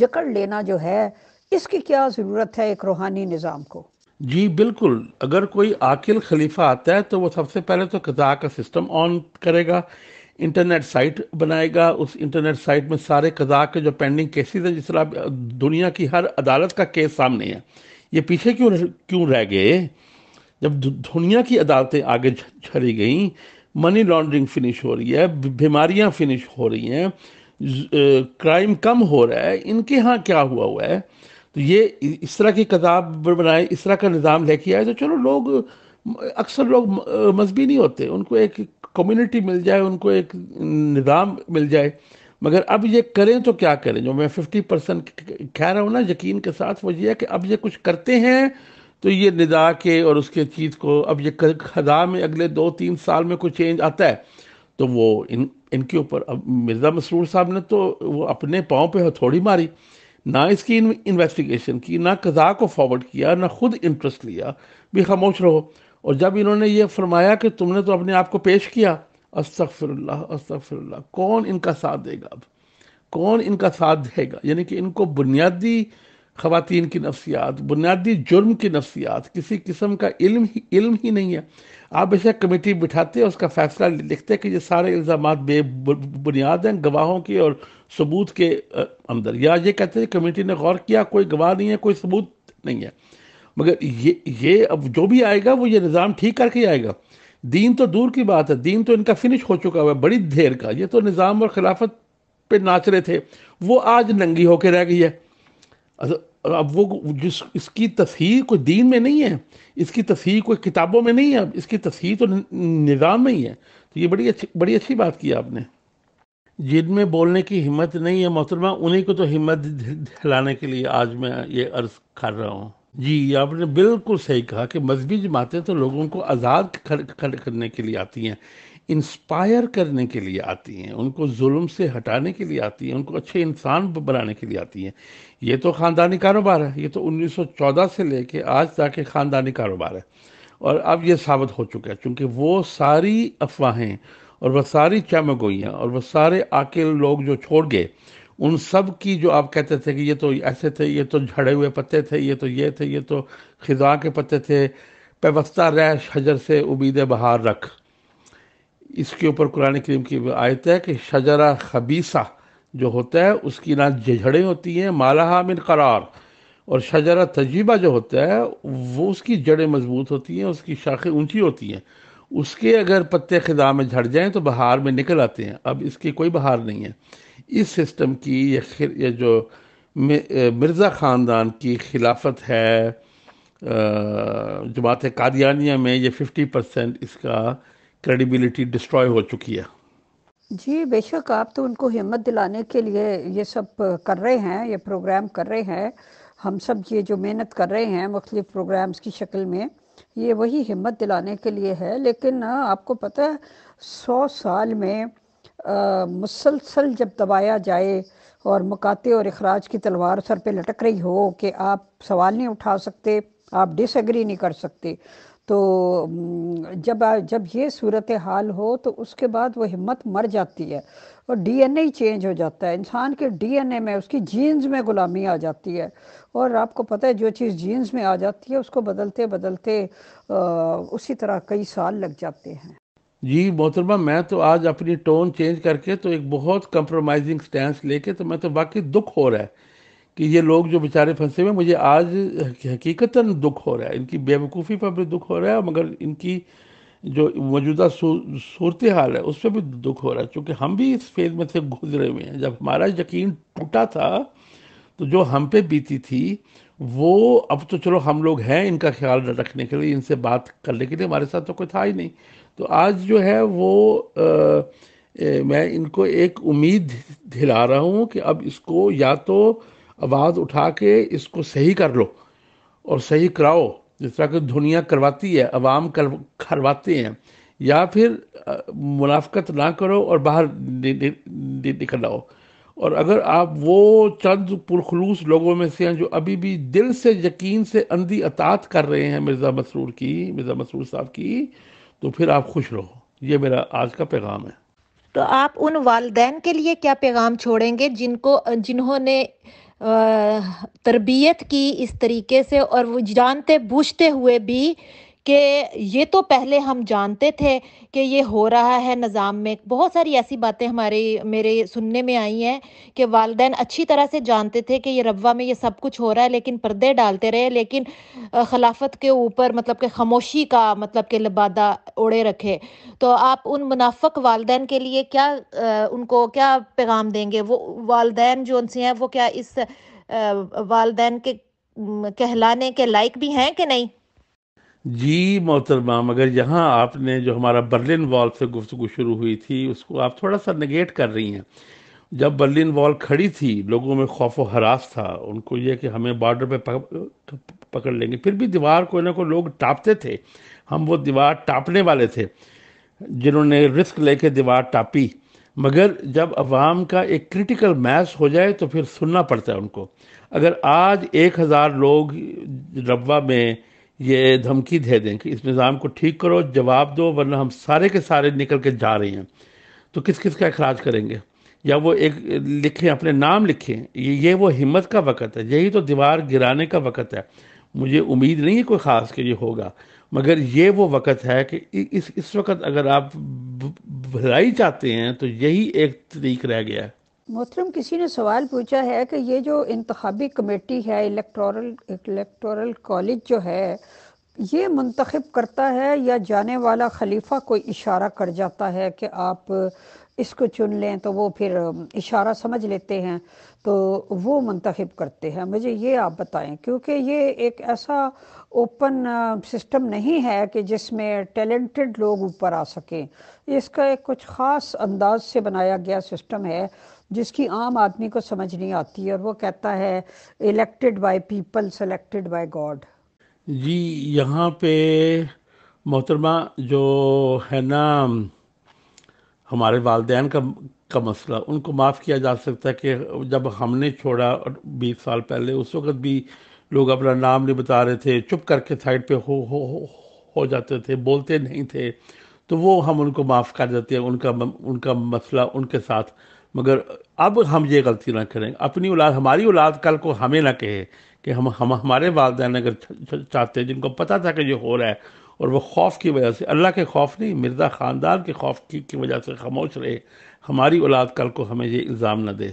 जकड़ लेना जो है, इसकी क्या ज़रूरत है एक रूहानी निज़ाम को। जी बिल्कुल, अगर कोई आकिल खलीफा आता है तो वो सबसे पहले तो क़ज़ा का सिस्टम ऑन करेगा, इंटरनेट साइट बनाएगा, उस इंटरनेट साइट में सारे क़ज़ा के जो पेंडिंग केसेस हैं, जिस तरह दुनिया की हर अदालत का केस सामने है, ये पीछे क्यों क्यों रह गए। जब दुनिया की अदालतें आगे झड़ी गई, मनी लॉन्ड्रिंग फिनिश हो रही है, बीमारियां फिनिश हो रही हैं, क्राइम कम हो रहा है, इनके यहाँ क्या हुआ हुआ है। तो ये इस तरह की किताब बनाए, इस तरह का निज़ाम लेके आए तो चलो, लोग अक्सर लोग मजहबी नहीं होते, उनको एक कम्युनिटी मिल जाए, उनको एक निज़ाम मिल जाए। मगर अब ये करें तो क्या करें, जो मैं फिफ्टी परसेंट कह रहा हूँ ना यकीन के साथ, वो ये है कि अब ये कुछ करते हैं तो ये निदा के और उसके चीज़ को, अब ये खदा में अगले दो तीन साल में कुछ चेंज आता है तो वो इन इनके ऊपर। अब मिर्ज़ा मसरूर साहब ने तो वो अपने पाँव पे हथौड़ी मारी, ना इसकी इन्वेस्टिगेशन की, ना कज़ा को फॉरवर्ड किया, ना खुद इंटरेस्ट लिया, भी खामोश रहो। और जब इन्होंने ये फरमाया कि तुमने तो अपने आप को पेश किया, अस्तगफिरुल्लाह अस्तगफिरुल्लाह, कौन इनका साथ देगा, अब कौन इनका साथ देगा। यानी कि इनको बुनियादी ख़वातीन की नफसियात, बुनियादी जुर्म की नफसियात, किसी किस्म का इल्म ही इल्म ही नहीं है। आप बेशक कमेटी बिठाते हैं, उसका फैसला लिखते हैं कि ये सारे इल्ज़ाम बेबुनियाद हैं गवाहों के और सबूत के अंदर, या ये कहते हैं कमेटी ने गौर किया, कोई गवाह नहीं है, कोई सबूत नहीं है। मगर ये ये अब जो भी आएगा वो ये निज़ाम ठीक करके आएगा। दीन तो दूर की बात है, दीन तो इनका फिनिश हो चुका हुआ है बड़ी देर का। ये तो निज़ाम और खिलाफत पर नाच रहे थे, वो आज नंगी होकर रह गई है। अब वो जिस इसकी तस्हीर कोई दीन में नहीं है, इसकी तस्हीर कोई किताबों में नहीं है, इसकी तस्हीर तो निज़ाम में ही है। तो ये बड़ी अच्छी बड़ी अच्छी बात की आपने। जिनमें बोलने की हिम्मत नहीं है मोहतरमा, उन्हीं को तो हिम्मत दिलाने के लिए आज मैं ये अर्ज़ कर रहा हूँ। जी आपने बिल्कुल सही कहा कि मजहबी जमातें तो लोगों को आज़ाद करने के लिए आती हैं, इंस्पायर करने के लिए आती हैं, उनको जुल्म से हटाने के लिए आती हैं, उनको अच्छे इंसान बनाने के लिए आती हैं। ये तो ख़ानदानी कारोबार है, ये तो उन्नीस सौ चौदह से लेके आज तक के ख़ानदानी कारोबार है। और अब ये साबित हो चुका है, चूँकि वो सारी अफवाहें और वह सारी चमगोइयाँ और वह सारे आकिल लोग जो छोड़ गए, उन सब की जो आप कहते थे कि ये तो ऐसे थे, ये तो झड़े हुए पत्ते थे, ये तो ये थे, ये तो खिदा के पत्ते थे, पेवस्ता रह शजर से उम्मीद बहार रख। इसके ऊपर कुरान करीम की आयत है कि शजरा खबीसा जो होता है उसकी ना जड़ें होती हैं, माला मिन करार, और शजरा तजीबा जो होता है वो उसकी जड़ें मजबूत होती हैं, उसकी शाखें ऊंची होती हैं। उसके अगर पत्ते खिदा में झड़ जाएं तो बहार में निकल आते हैं। अब इसकी कोई बहार नहीं है। इस सिस्टम की ये जो मिर्ज़ा ख़ानदान की खिलाफत है जमात कादियानिया में, ये फिफ्टी परसेंट इसका क्रेडिबिलिटी डिस्ट्रॉय हो चुकी है। जी बेशक, आप तो उनको हिम्मत दिलाने के लिए ये सब कर रहे हैं, ये प्रोग्राम कर रहे हैं। हम सब ये जो मेहनत कर रहे हैं मुख्तलिफ प्रोग्राम्स की शक्ल में, ये वही हिम्मत दिलाने के लिए है। लेकिन आपको पता है, सौ साल में आ, मुसलसल जब दबाया जाए और मुकाते और इखराज की तलवार सर पे लटक रही हो कि आप सवाल नहीं उठा सकते, आप डिसएग्री नहीं कर सकते, तो जब जब ये सूरत हाल हो तो उसके बाद वो हिम्मत मर जाती है और डीएनए ही चेंज हो जाता है। इंसान के डीएनए में, उसकी जीन्स में ग़ुलामी आ जाती है। और आपको पता है, जो चीज़ जीन्स में आ जाती है उसको बदलते बदलते आ, उसी तरह कई साल लग जाते हैं। जी मोहतरमा, मैं तो आज अपनी टोन चेंज करके तो एक बहुत कंप्रोमाइजिंग स्टैंस लेके, तो मैं तो वाकई दुख हो रहा है कि ये लोग जो बेचारे फंसे हुए, मुझे आज हकीकतन दुख हो रहा है, इनकी बेवकूफ़ी पर भी दुख हो रहा है, मगर इनकी जो मौजूदा सूरत हाल है उस पर भी दुख हो रहा है। चूँकि हम भी इस फेज़ में से गुजरे हुए हैं। जब हमारा यकीन टूटा था तो जो हम पे बीती थी वो, अब तो चलो हम लोग हैं इनका ख्याल रखने के लिए, इनसे बात करने के लिए, हमारे साथ तो कोई था ही नहीं। तो आज जो है वो आ, ए, मैं इनको एक उम्मीद दिला रहा हूँ कि अब इसको या तो आवाज़ उठा के इसको सही कर लो और सही कराओ, जिस तरह की दुनिया करवाती है, अवाम कर करवाते हैं, या फिर मुनाफकत ना करो और बाहर निकल आओ। और अगर आप वो चंद पुरखलूस लोगों में से हैं जो अभी भी दिल से यकीन से अंधी अतात कर रहे हैं मिर्ज़ा मसरूर की मिर्ज़ा मसरूर साहब की, तो फिर आप खुश रहो। ये मेरा आज का पैगाम है। तो आप उन वालदैन के लिए क्या पैगाम छोड़ेंगे जिनको जिन्होंने तरबियत की इस तरीके से और वो जानते बूझते हुए भी कि ये तो पहले हम जानते थे कि ये हो रहा है निज़ाम में। बहुत सारी ऐसी बातें हमारे मेरे सुनने में आई हैं कि वालदैन अच्छी तरह से जानते थे कि ये रब्वा में ये सब कुछ हो रहा है, लेकिन पर्दे डालते रहे, लेकिन खिलाफत के ऊपर मतलब कि खामोशी का मतलब कि लिबादा ओढ़े रखे। तो आप उन मुनाफिक वालदैन के लिए क्या उनको क्या पैगाम देंगे? वो वालदैन जो उनसे हैं वो क्या इस वालदैन के कहलाने के लायक भी हैं कि नहीं? जी मोहतरमा, मगर यहाँ आपने जो हमारा बर्लिन वॉल से गुफ्तगू शुरू हुई थी उसको आप थोड़ा सा नेगेट कर रही हैं। जब बर्लिन वॉल खड़ी थी लोगों में खौफ और हरास था, उनको यह कि हमें बॉर्डर पे पकड़ लेंगे, फिर भी दीवार को ना को लोग टापते थे। हम वो दीवार टापने वाले थे जिन्होंने रिस्क लेके दीवार टापी, मगर जब अवाम का एक क्रिटिकल मैस हो जाए तो फिर सुनना पड़ता है उनको। अगर आज एक हज़ार लोग रब्वा में ये धमकी दे दें कि इस निज़ाम को ठीक करो, जवाब दो, वरना हम सारे के सारे निकल के जा रहे हैं, तो किस किस का इखराज करेंगे? या वो एक लिखें, अपने नाम लिखें। ये ये वो हिम्मत का वक़्त है, यही तो दीवार गिराने का वक़्त है। मुझे उम्मीद नहीं है कोई ख़ास कि ये होगा, मगर ये वो वक़्त है कि इस इस वक्त अगर आप भलाई चाहते हैं तो यही एक तरीक रह गया है। मोहतरम, किसी ने सवाल पूछा है कि ये जो इंतखाबी कमेटी है, इलेक्टोरल इलेक्टोरल कॉलेज जो है, ये मुंतखब करता है या जाने वाला खलीफा कोई इशारा कर जाता है कि आप इसको चुन लें, तो वो फिर इशारा समझ लेते हैं तो वो मुंतखब करते हैं? मुझे ये आप बताएं, क्योंकि ये एक ऐसा ओपन सिस्टम नहीं है कि जिसमें टैलेंटेड लोग ऊपर आ सकें। इसका एक कुछ ख़ास अंदाज से बनाया गया सिस्टम है जिसकी आम आदमी को समझ नहीं आती है, और वो कहता है elected by people selected by God. जी, यहाँ पे मोहतरमा जो है ना हमारे वालदैन का का मसला, उनको माफ़ किया जा सकता है कि जब हमने छोड़ा बीस साल पहले उस वक़्त भी लोग अपना नाम नहीं बता रहे थे, चुप करके साइड पे हो हो हो जाते थे, बोलते नहीं थे, तो वो हम उनको माफ़ कर देते हैं, उनका उनका मसला उनके साथ। मगर अब हम ये गलती ना करें, अपनी औलाद हमारी औलाद कल को हमें ना कहे कि हम हम हमारे वालदैन अगर चाहते जिनको पता था कि ये हो रहा है और वो खौफ की वजह से, अल्लाह के खौफ नहीं, मिर्ज़ा ख़ानदान के खौफ की, की वजह से खामोश रहे, हमारी औलाद कल को हमें ये इल्ज़ाम ना दे।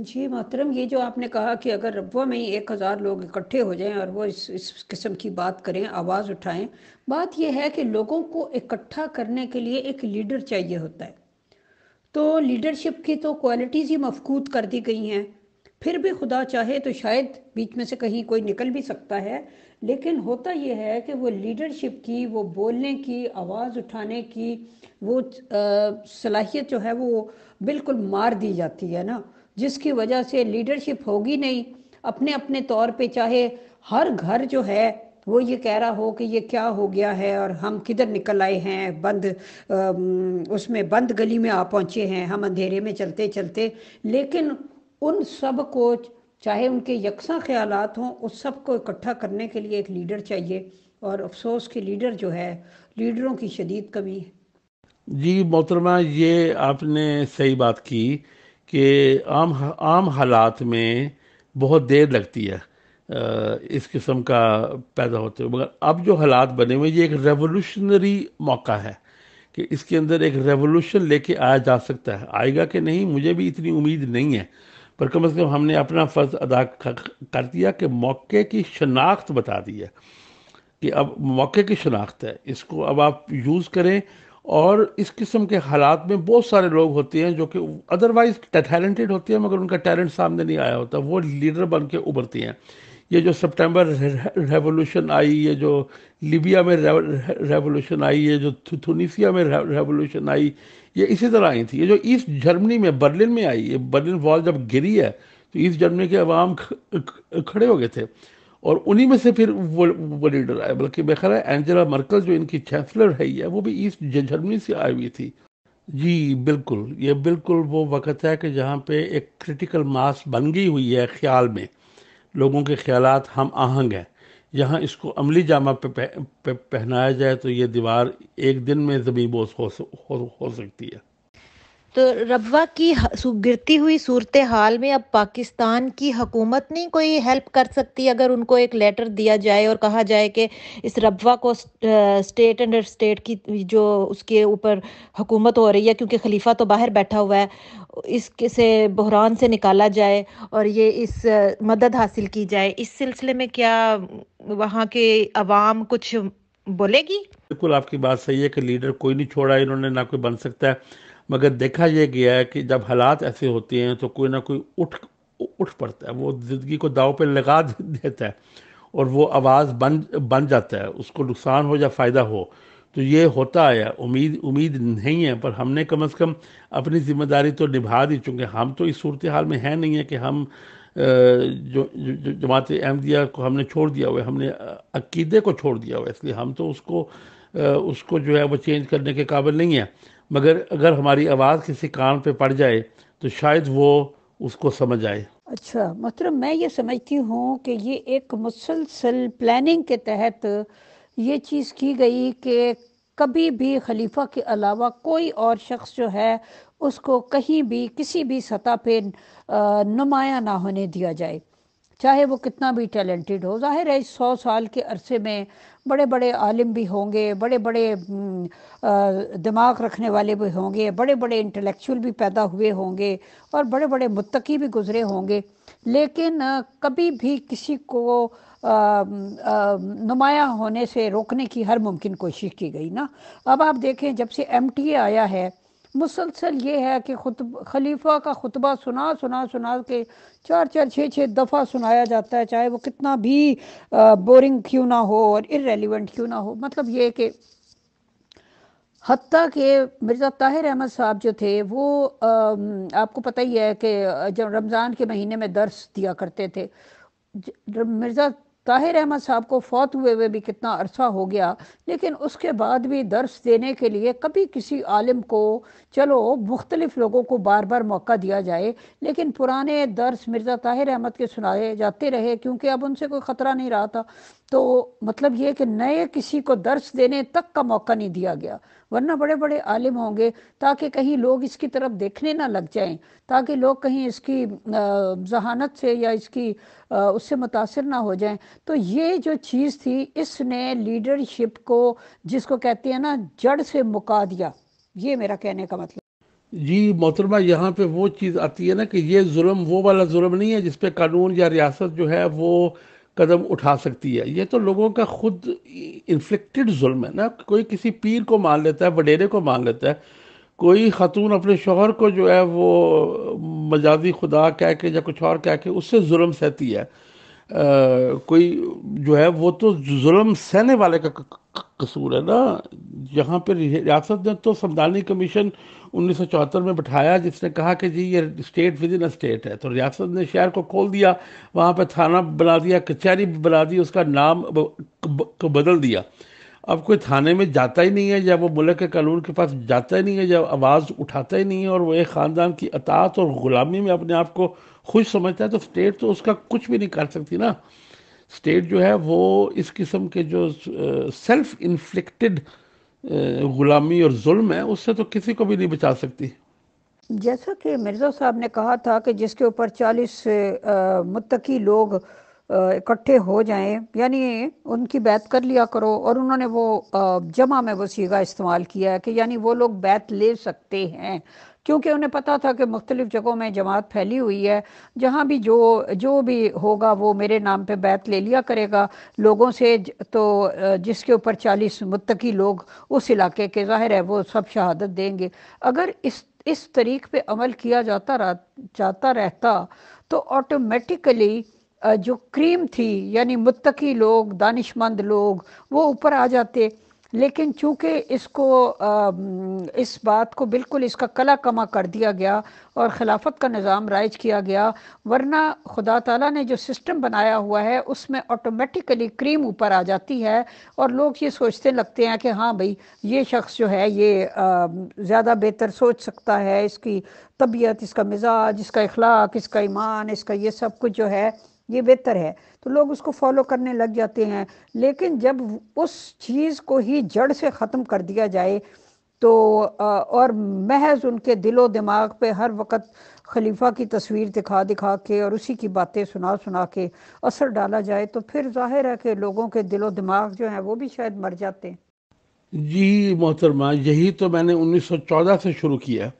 जी मोहतरम, ये जो आपने कहा कि अगर रब्वा में ही एक हज़ार लोग इकट्ठे हो जाएं और वो इस इस किस्म की बात करें, आवाज़ उठाएं, बात यह है कि लोगों को इकट्ठा करने के लिए एक लीडर चाहिए होता है। तो लीडरशिप की तो क्वालिटीज़ ही मफकूद कर दी गई हैं। फिर भी खुदा चाहे तो शायद बीच में से कहीं कोई निकल भी सकता है, लेकिन होता यह है कि वो लीडरशिप की, वो बोलने की, आवाज़ उठाने की वो सलाहियत जो है वो बिल्कुल मार दी जाती है ना, जिसकी वजह से लीडरशिप होगी नहीं। अपने अपने तौर पे चाहे हर घर जो है वो ये कह रहा हो कि ये क्या हो गया है और हम किधर निकल आए हैं, बंद उसमें बंद गली में आ पहुँचे हैं, हम अंधेरे में चलते चलते। लेकिन उन सब को, चाहे उनके यकसा ख्यालात हों, उस सब को इकट्ठा करने के लिए एक लीडर चाहिए, और अफसोस के लीडर जो है, लीडरों की शदीद कमी है। जी मोहतरमा, ये आपने सही बात की कि आम आम हालात में बहुत देर लगती है इस किस्म का पैदा होते हुए, मगर अब जो हालात बने हुए ये एक रेवोल्यूशनरी मौका है कि इसके अंदर एक रेवोल्यूशन लेके आया जा सकता है। आएगा कि नहीं मुझे भी इतनी उम्मीद नहीं है, पर कम अज़ कम हमने अपना फ़र्ज़ अदा कर दिया कि मौके की शनाख्त बता दी है कि अब मौके की शनाख्त है, इसको अब आप यूज़ करें। और इस किस्म के हालात में बहुत सारे लोग होते हैं जो कि अदरवाइज़ टैलेंटेड होते हैं, मगर उनका टैलेंट सामने नहीं आया होता, वो लीडर बन के उभरते हैं। ये जो सितंबर रेवोल्यूशन आई, ये जो लीबिया में रेवोल्यूशन आई, ये जो तुनिसिया में रेवोल्यूशन आई, ये इसी तरह आई थी। ये जो ईस्ट जर्मनी में बर्लिन में आई, ये बर्लिन वॉल जब गिरी है तो ईस्ट जर्मनी के अवाम खड़े हो गए थे और उन्हीं में से फिर वो वो लीडर आए। बल्कि बेखरा एंजेला मर्कल जो इनकी चैंसलर है, वो भी ईस्ट जर्मनी से आई हुई थी। जी बिल्कुल, ये बिल्कुल वो वक़्त है कि जहाँ पे एक क्रिटिकल मास बन गई हुई है ख्याल में, लोगों के ख्यालात हम आहंग हैं। यहाँ इसको अमली जामा पे, पे, पे पहनाया जाए तो ये दीवार एक दिन में ज़मीबोस हो, हो, हो सकती है। तो रब्वा की गिरती हुई सूरत हाल में अब पाकिस्तान की हकूमत नहीं कोई हेल्प कर सकती? अगर उनको एक लेटर दिया जाए और कहा जाए कि इस रब्वा को स्टेट एंड स्टेट की जो उसके ऊपर हुकूमत हो रही है, क्योंकि खलीफा तो बाहर बैठा हुआ है, इसके से बहरान से निकाला जाए और ये इस मदद हासिल की जाए, इस सिलसिले में क्या वहाँ के अवाम कुछ बोलेगी? बिल्कुल आपकी बात सही है कि लीडर कोई नहीं छोड़ा इन्होंने, ना कोई बन सकता है, मगर देखा यह गया है कि जब हालात ऐसे होते हैं तो कोई ना कोई उठ उठ पड़ता है, वो ज़िंदगी को दाव पे लगा देता है और वो आवाज़ बन बन जाता है, उसको नुकसान हो या फ़ायदा हो, तो ये होता है। उम्मीद उम्मीद नहीं है, पर हमने कम से कम अपनी ज़िम्मेदारी तो निभा दी, चूँकि हम तो इस सूरत हाल में है नहीं है कि हम जो, जो जमात अहमदिया को हमने छोड़ दिया हुआ है, हमने अकीदे को छोड़ दिया हुआ है, इसलिए हम तो उसको उसको जो है वो चेंज करने के काबिल नहीं है, मगर अगर हमारी आवाज़ किसी कान पे पड़ जाए तो शायद वो उसको समझ आए। अच्छा, मतलब मैं ये समझती हूँ कि ये एक मुसलसल प्लानिंग के तहत ये चीज़ की गई कि कभी भी खलीफा के अलावा कोई और शख्स जो है उसको कहीं भी किसी भी सतह पे नुमाया ना होने दिया जाए, चाहे वो कितना भी टैलेंटेड हो। जाहिर है इस सौ साल के अरसे में बड़े बड़े आलिम भी होंगे, बड़े बड़े दिमाग रखने वाले भी होंगे, बड़े बड़े इंटेलेक्चुअल भी पैदा हुए होंगे और बड़े बड़े मुत्तकी भी गुजरे होंगे, लेकिन कभी भी किसी को नुमाया होने से रोकने की हर मुमकिन कोशिश की गई ना। अब आप देखें जब से एम टी ए आया है, मुसलसल ये है कि खुतब खलीफा का खुतबा सुना सुना सुना के चार चार छः छः दफ़ा सुनाया जाता है, चाहे वो कितना भी बोरिंग क्यों ना हो और इररेलीवेंट क्यों ना हो। मतलब ये कि हत्ता के मिर्ज़ा ताहिर अहमद साहब जो थे वो आ, आपको पता ही है कि जब रमज़ान के महीने में दर्स दिया करते थे, मिर्ज़ा ताहिर अहमद साहब को फौत हुए हुए भी कितना अरसा हो गया, लेकिन उसके बाद भी दर्स देने के लिए कभी किसी आलिम को, चलो मुख्तलिफ लोगों को बार बार मौका दिया जाए, लेकिन पुराने दर्स मिर्ज़ा ताहिर अहमद के सुनाए जाते रहे, क्योंकि अब उनसे कोई ख़तरा नहीं रहा था। तो मतलब ये कि नए किसी को दर्स देने तक का मौका नहीं दिया गया, वरना बड़े बड़े आलिम होंगे, ताकि कहीं लोग इसकी तरफ देखने ना लग जाएं, ताकि लोग कहीं इसकी जहानत से या इसकी उससे मुतासर ना हो जाएं। तो ये जो चीज़ थी, इसने लीडरशिप को, जिसको कहते हैं ना, जड़ से मुका दिया, ये मेरा कहने का मतलब। जी मोहतरमा, यहाँ पे वो चीज़ आती है ना कि ये जुल्म वो वाला जुल्म नहीं है जिसपे कानून या रियासत जो है वो कदम उठा सकती है, ये तो लोगों का खुद इन्फ्लिक्टेड जुल्म है ना। कोई किसी पीर को मान लेता है, वडेरे को मान लेता है, कोई ख़तून अपने शोहर को जो है वो मजाजी खुदा कह के या कुछ और कह के उससे जुल्म सहती है। आ, कोई जो है वो तो जुल्म सहने वाले का कसूर है ना। यहाँ पर रियासत ने तो संविधानी कमीशन उन्नीस सौ चौहत्तर में बैठाया, जिसने कहा कि जी ये state within a state है, तो रियासत ने शहर को खोल दिया, वहाँ पे थाना बना दिया, कचहरी बना दी, उसका नाम को बदल दिया। अब कोई थाने में जाता ही नहीं है, या वो मुल्क के कानून के पास जाता ही नहीं है, या आवाज़ उठाता ही नहीं है, और वो एक ख़ानदान की अतात और ग़ुलामी में अपने आप को खुश समझता है, तो स्टेट तो उसका कुछ भी नहीं कर सकती ना। स्टेट जो है वो इस किस्म के जो सेल्फ इन्फ्लिक्टेड गुलामी और जुल्म है, उससे तो किसी को भी नहीं बचा सकती। जैसा कि मिर्ज़ा साहब ने कहा था कि जिसके ऊपर चालीस मुत्तकी लोग इकट्ठे हो जाएं, यानी उनकी बैत कर लिया करो, और उन्होंने वो जमा में वो सीगा इस्तेमाल किया है कि यानी वो लोग बैत ले सकते हैं, क्योंकि उन्हें पता था कि मुख्तलिफ़ जगहों में जमात फैली हुई है, जहाँ भी जो जो भी होगा वो मेरे नाम पे बैत ले लिया करेगा लोगों से। तो जिसके ऊपर चालीस मुत्तकी लोग उस इलाके के, ज़ाहिर है वो सब शहादत देंगे। अगर इस इस तरीक़ पे अमल किया जाता रहा जाता रहता तो ऑटोमेटिकली जो क्रीम थी, यानी मुत्तकी लोग, दानिशमंद लोग, वो ऊपर आ जाते। लेकिन चूँकि इसको आ, इस बात को बिल्कुल इसका कला कमा कर दिया गया और खिलाफत का निज़ाम राइज किया गया, वरना खुदा ताला ने जो सिस्टम बनाया हुआ है उसमें ऑटोमेटिकली क्रीम ऊपर आ जाती है और लोग ये सोचते लगते हैं कि हाँ भाई ये शख्स जो है ये ज़्यादा बेहतर सोच सकता है, इसकी तबीयत, इसका मिजाज, इसका इखलाक, इसका ईमान, इसका ये सब कुछ जो है ये बेहतर है, तो लोग उसको फॉलो करने लग जाते हैं। लेकिन जब उस चीज़ को ही जड़ से ख़त्म कर दिया जाए तो और महज उनके दिलो दिमाग पे हर वक्त खलीफा की तस्वीर दिखा दिखा के और उसी की बातें सुना सुना के असर डाला जाए तो फिर जाहिर है कि लोगों के दिलो दिमाग जो हैं वो भी शायद मर जाते हैं। जी मोहतरमा, यही तो मैंने उन्नीस सौ चौदह से शुरू किया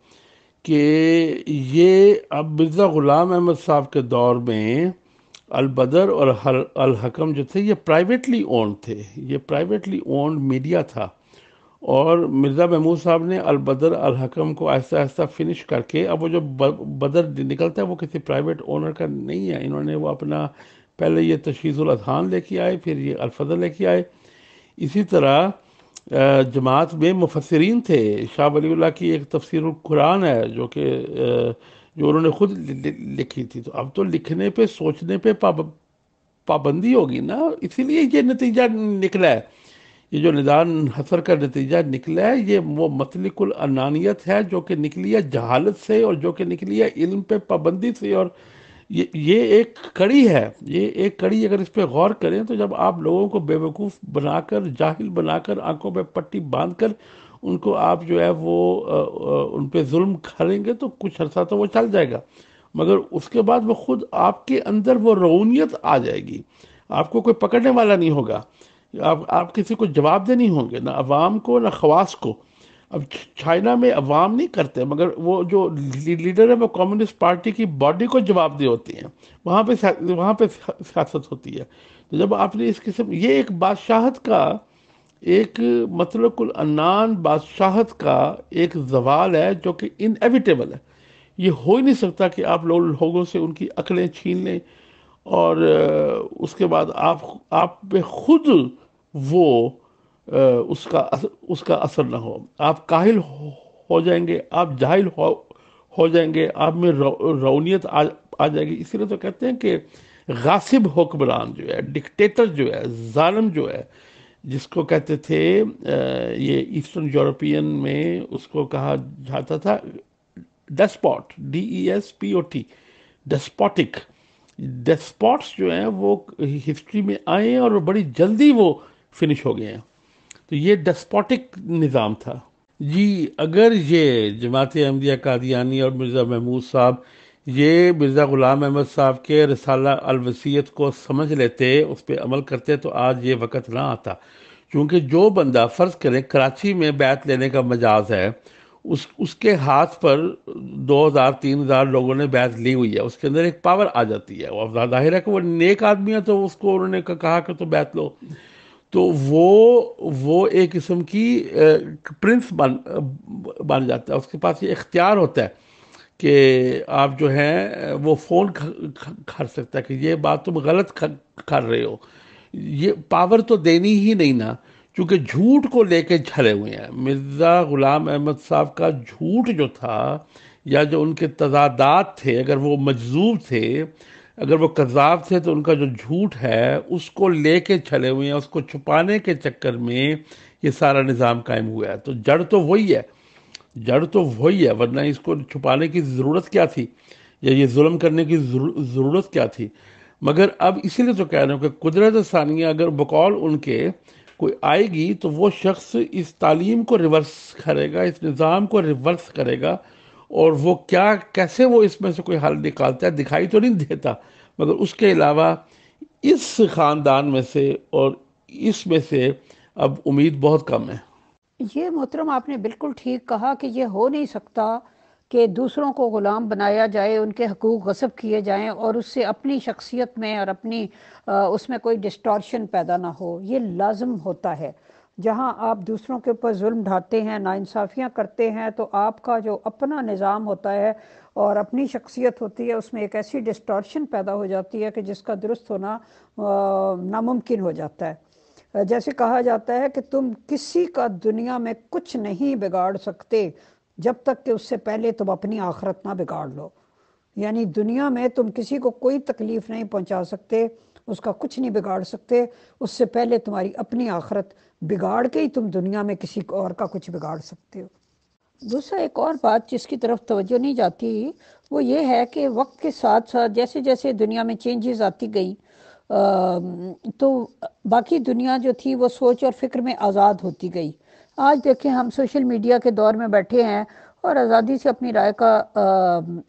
कि ये अब मिर्ज़ा ग़ुलाम अहमद साहब के दौर में अल-बदर और अल-हकम जो थे ये प्राइवेटली ओन्ड थे, ये प्राइवेटली ओन्ड मीडिया था और मिर्ज़ा महमूद साहब ने अल-बदर अल-हकम को आहिस्ता आहिस्ता फिनिश करके अब वो जो बदर निकलता है वो किसी प्राइवेट ओनर का नहीं है। इन्होंने वो अपना पहले ये तशीज़ुल अज़हान लेके आए, फिर ये अल-फजल लेके आए। इसी तरह जमात में मुफस्सिरीन थे, शाह वलीउल्लाह की एक तफसीरुल कुरान है जो कि जो उन्होंने खुद लिखी थी। तो अब तो लिखने पे सोचने पे पाबंदी होगी ना, इसीलिए ये नतीजा निकला है, ये जो निदान हसर का नतीजा निकला है ये वो मतलिकुल अनानियत है जो कि निकली है जहालत से और जो कि निकली है इल्म पे पाबंदी से। और ये ये एक कड़ी है, ये एक कड़ी अगर इस पर गौर करें तो जब आप लोगों को बेवकूफ़ बनाकर, जाहिल बनाकर, आंखों पर पट्टी बांध कर उनको आप जो है वो आ, आ, उन पे जुल्म करेंगे तो कुछ अर्सा तो वो चल जाएगा, मगर उसके बाद वो खुद आपके अंदर वो रौनियत आ जाएगी, आपको कोई पकड़ने वाला नहीं होगा, आप आप किसी को जवाब दे नहीं होंगे, ना अवाम को ना खवास को। अब चाइना में अवाम नहीं करते मगर वो जो लीडर है वो कम्युनिस्ट पार्टी की बॉडी को जवाबदेह होती हैं, वहाँ पर वहाँ पर सियासत होती है। तो जब आपने इस किस्म ये एक बादशाहत का, एक मतलकुल अन्नान बादशाहत का एक जवाल है जो कि इनएविटेबल है, ये हो ही नहीं सकता कि आप लोग लोगों से उनकी अकलें छीन लें और उसके बाद आप आप पे खुद वो उसका उसका असर ना हो। आप काहिल हो जाएंगे, आप जाहिल हो हो जाएंगे, आप में रौनियत आ, आ जाएगी। इसीलिए तो कहते हैं कि गासिब हुक्मरान जो है, डिक्टेटर जो है, जालिम जो है, जिसको कहते थे ये ईस्टर्न यूरोपियन में उसको कहा जाता था despot, D E S P O T, despotic. Despots जो हैं वो हिस्ट्री में आए और बड़ी जल्दी वो फिनिश हो गए हैं। तो ये डेस्पॉटिक निज़ाम था जी। अगर ये जमात अहमदिया कादियानी और मिर्ज़ा महमूद साहब ये मिर्ज़ा ग़ुलाम अहमद साहब के रिसाला अल-वसीयत को समझ लेते, उस पर अमल करते तो आज ये वक्त ना आता। क्योंकि जो बंदा फ़र्ज़ करें कराची में बैत लेने का मजाज है, उस उसके हाथ पर दो हज़ार तीन हज़ार लोगों ने बैत ली हुई है, उसके अंदर एक पावर आ जाती है। और जाहिर है कि वो नेक आदमी है तो उसको उन्होंने कहा कि तो बैत लो, तो वो वो एक किस्म की प्रिंस बन बन जाता है, उसके पास ये इख्तियार होता है कि आप जो हैं वो फ़ोन कर सकता है कि ये बात तुम गलत कर रहे हो, ये पावर तो देनी ही नहीं ना, क्योंकि झूठ को लेके झले हुए हैं। मिर्ज़ा ग़ुलाम अहमद साहब का झूठ जो था या जो उनके तजादात थे, अगर वो मजजूब थे, अगर वो कज़ाब थे, तो उनका जो झूठ है उसको लेके झले हुए हैं, उसको छुपाने के चक्कर में ये सारा निज़ाम कायम हुआ है। तो जड़ तो वही है, जड़ तो वही है, वरना इसको छुपाने की ज़रूरत क्या थी या ये जुल्म करने की ज़रूरत क्या थी। मगर अब इसीलिए तो कह रहे हो कि कुदरत सानिया अगर बकौल उनके कोई आएगी तो वो शख्स इस तालीम को रिवर्स करेगा, इस निज़ाम को रिवर्स करेगा। और वो क्या, कैसे वो इसमें से कोई हल निकालता है दिखाई तो नहीं देता, मगर उसके अलावा इस ख़ानदान में से और इसमें से अब उम्मीद बहुत कम है। ये मोहतरम आपने बिल्कुल ठीक कहा कि ये हो नहीं सकता कि दूसरों को ग़ुलाम बनाया जाए, उनके हकूक़ गस्ब किए जाएं और उससे अपनी शख्सियत में और अपनी आ, उसमें कोई डिस्टॉर्शन पैदा ना हो। ये लाजम होता है, जहां आप दूसरों के ऊपर जुल्म ढाते हैं, नाइंसाफ़ियाँ करते हैं, तो आपका जो अपना निज़ाम होता है और अपनी शख्सियत होती है उसमें एक ऐसी डिस्टॉर्शन पैदा हो जाती है कि जिसका दुरुस्त होना नामुमकिन हो जाता है। जैसे कहा जाता है कि तुम किसी का दुनिया में कुछ नहीं बिगाड़ सकते जब तक कि उससे पहले तुम अपनी आखिरत ना बिगाड़ लो। यानी दुनिया में तुम किसी को कोई तकलीफ़ नहीं पहुंचा सकते, उसका कुछ नहीं बिगाड़ सकते, उससे पहले तुम्हारी अपनी आखिरत बिगाड़ के ही तुम दुनिया में किसी और का कुछ बिगाड़ सकते हो। दूसरा एक और बात जिसकी तरफ तवज्जो नहीं जाती वो ये है कि वक्त के साथ साथ जैसे जैसे दुनिया में चेंजेस आती गई तो बाकी दुनिया जो थी वो सोच और फिक्र में आज़ाद होती गई। आज देखें हम सोशल मीडिया के दौर में बैठे हैं और आज़ादी से अपनी राय का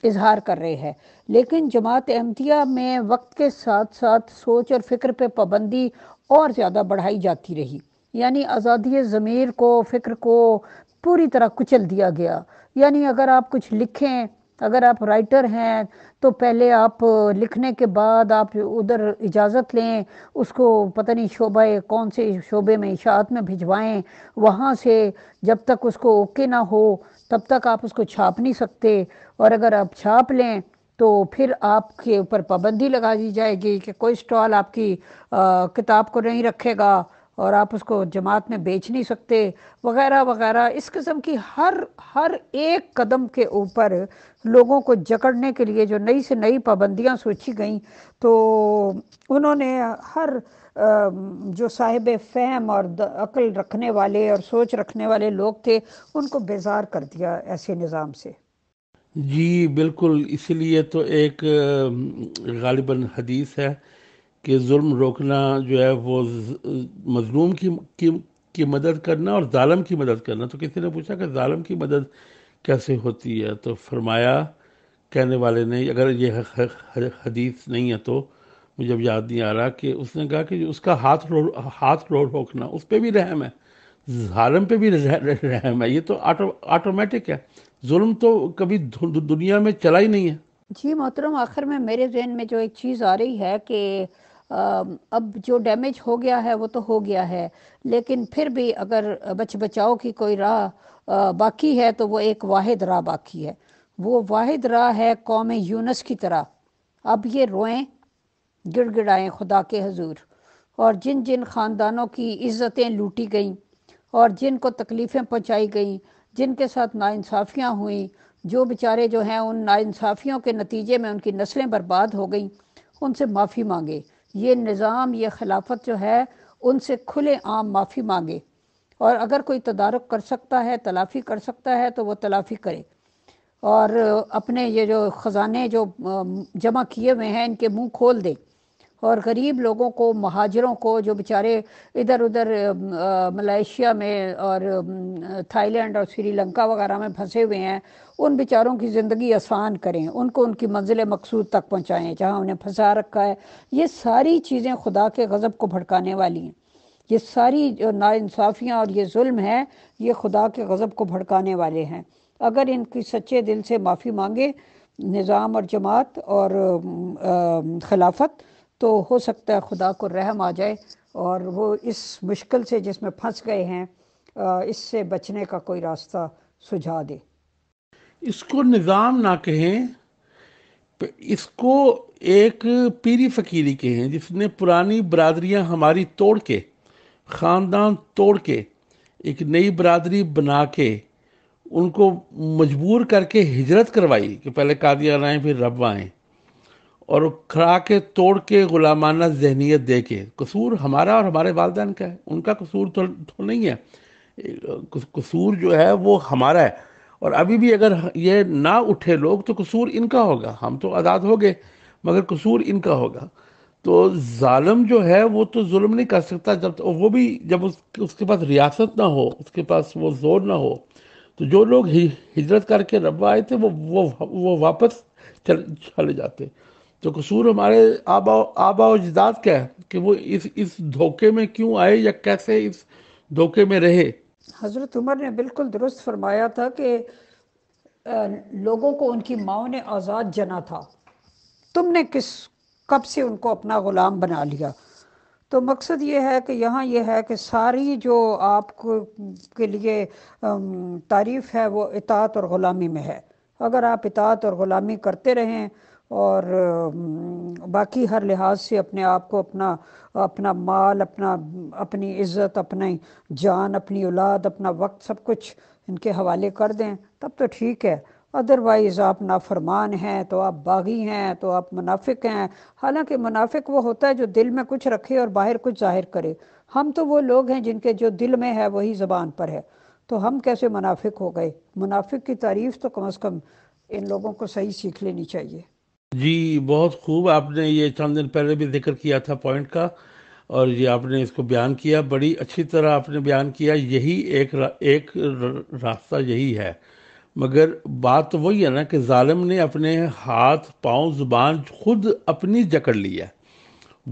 इजहार कर रहे हैं, लेकिन जमात अहमदिया में वक्त के साथ साथ सोच और फिक्र पे पाबंदी और ज़्यादा बढ़ाई जाती रही। यानी आज़ादी ज़मीर को, फिक्र को पूरी तरह कुचल दिया गया। यानी अगर आप कुछ लिखें, अगर आप राइटर हैं तो पहले आप लिखने के बाद आप उधर इजाज़त लें, उसको पता नहीं शोबा कौन से शोबे में इशाअत में भिजवाएं, वहाँ से जब तक उसको ओके ना हो तब तक आप उसको छाप नहीं सकते। और अगर आप छाप लें तो फिर आपके ऊपर पाबंदी लगा दी जाएगी कि कोई स्टॉल आपकी आ, किताब को नहीं रखेगा और आप उसको जमात में बेच नहीं सकते वगैरह वगैरह। इस किस्म की हर हर एक कदम के ऊपर लोगों को जकड़ने के लिए जो नई से नई पाबंदियां सोची गईं, तो उन्होंने हर जो साहिब फहम और अक्ल रखने वाले और सोच रखने वाले लोग थे उनको बेजार कर दिया ऐसे निज़ाम से। जी बिल्कुल, इसलिए तो एक गालिबन हदीस है कि जुल्म रोकना जो है वो मजलूम की, की की मदद करना और जालिम की मदद करना। तो किसी ने पूछा कि जालिम की मदद कैसे होती है, तो फरमाया कहने वाले ने, अगर ये हदीस नहीं है तो मुझे अब याद नहीं आ रहा, कि उसने कहा कि उसका हाथ रो हाथ रो रोकना उस पर भी रहम है, जालिम पे भी रहम है। ये तो ऑटोमेटिक है, जुल्म तो कभी दु, दु, दुनिया में चला ही नहीं है। जी मोहतरम, आखिर में मेरे जहन में जो एक चीज़ आ रही है कि अब जो डैमेज हो गया है वो तो हो गया है, लेकिन फिर भी अगर बच बचाव की कोई राह बाकी है तो वो एक वाहिद राह बाकी है। वो वाहिद राह है कौम यूनस की तरह, अब ये रोएं गिड़गिड़ाएं खुदा के हजूर। और जिन जिन ख़ानदानों की इज़्ज़तें लूटी गईं और जिनको तकलीफ़ें पहुँचाई गईं, जिनके साथ नाइंसाफ़ियाँ हुई, जो बेचारे जो हैं उन नाइंसाफ़ियों के नतीजे में उनकी नस्लें बर्बाद हो गईं, उनसे माफ़ी मांगे। ये निज़ाम, ये खिलाफत जो है उनसे खुले आम माफ़ी मांगे, और अगर कोई तदारक कर सकता है, तलाफ़ी कर सकता है तो वो तलाफ़ी करे, और अपने ये जो ख़जाने जो जमा किए हुए हैं इनके मुंह खोल दे और गरीब लोगों को, महाजरों को, जो बेचारे इधर उधर मलेशिया में और थाईलैंड और श्रीलंका वगैरह में फंसे हुए हैं, उन बेचारों की ज़िंदगी आसान करें, उनको उनकी मंजिल मकसूद तक पहुँचाएँ जहाँ उन्हें फंसा रखा है। ये सारी चीज़ें खुदा के गज़ब को भड़काने वाली हैं। ये सारी जो नाइंसाफ़ियाँ और ये जुल्म है ये खुदा के गज़ब को भड़काने वाले हैं। अगर इनकी सच्चे दिल से माफ़ी मांगे निज़ाम और जमात और खिलाफत, तो हो सकता है खुदा को रहम आ जाए और वो इस मुश्किल से जिसमें फंस गए हैं इससे बचने का कोई रास्ता सुझा दे। इसको निज़ाम ना कहें, इसको एक पीरी फकीरी कहें, जिसने पुरानी बरादरियां हमारी तोड़ के, ख़ानदान तोड़ के, एक नई बरादरी बना के उनको मजबूर करके हिजरत करवाई कि पहले कादियान आएँ फिर रब्वा आएँ, और खड़ा के तोड़ के गुलामाना जहनीत दे के। कसूर हमारा और हमारे वालदैन का है, उनका कसूर तो, तो नहीं है। कसूर जो है वो हमारा है, और अभी भी अगर ये ना उठे लोग तो कसूर इनका होगा। हम तो आज़ाद हो गए मगर कसूर इनका होगा। तो जालिम जो है वो तो जुल्म नहीं कर सकता, जब तो वो भी जब उस, उसके पास रियासत ना हो, उसके पास वो जोर ना हो। तो जो लोग हि, हिजरत करके रब्बा आए थे वो वो वो वापस चल चले जाते। तो कसूर हमारे आबा आबा अजदाद का है कि वो इस इस धोखे में क्यों आए या कैसे इस धोखे में रहे। हज़रत उमर ने बिल्कुल दुरुस्त फरमाया था कि लोगों को उनकी माओं ने आज़ाद जना था, तुमने किस कब से उनको अपना ग़ुलाम बना लिया। तो मकसद ये है कि यहाँ ये है कि सारी जो आपको के लिए तारीफ़ है वो इतात और ग़ुलामी में है। अगर आप इतात और ग़ुलामी करते रहें और बाकी हर लिहाज से अपने आप को, अपना अपना माल, अपना अपनी इज़्ज़त, अपनी जान, अपनी औलाद, अपना वक्त, सब कुछ इनके हवाले कर दें तब तो ठीक है। अदरवाइज़ आप नाफरमान हैं, तो आप बागी हैं, तो आप मुनाफिक हैं। हालांकि मुनाफिक वो होता है जो दिल में कुछ रखे और बाहर कुछ जाहिर करे। हम तो वो लोग हैं जिनके जो दिल में है वही ज़बान पर है, तो हम कैसे मुनाफिक हो गए। मुनाफिक की तारीफ़ तो कम अज़ कम इन लोगों को सही सीख लेनी चाहिए। जी बहुत खूब, आपने ये चंद दिन पहले भी जिक्र किया था पॉइंट का, और ये आपने इसको बयान किया, बड़ी अच्छी तरह आपने बयान किया। यही एक रा, एक रास्ता यही है, मगर बात तो वही है ना कि जालिम ने अपने हाथ पांव जुबान खुद अपनी जकड़ ली है।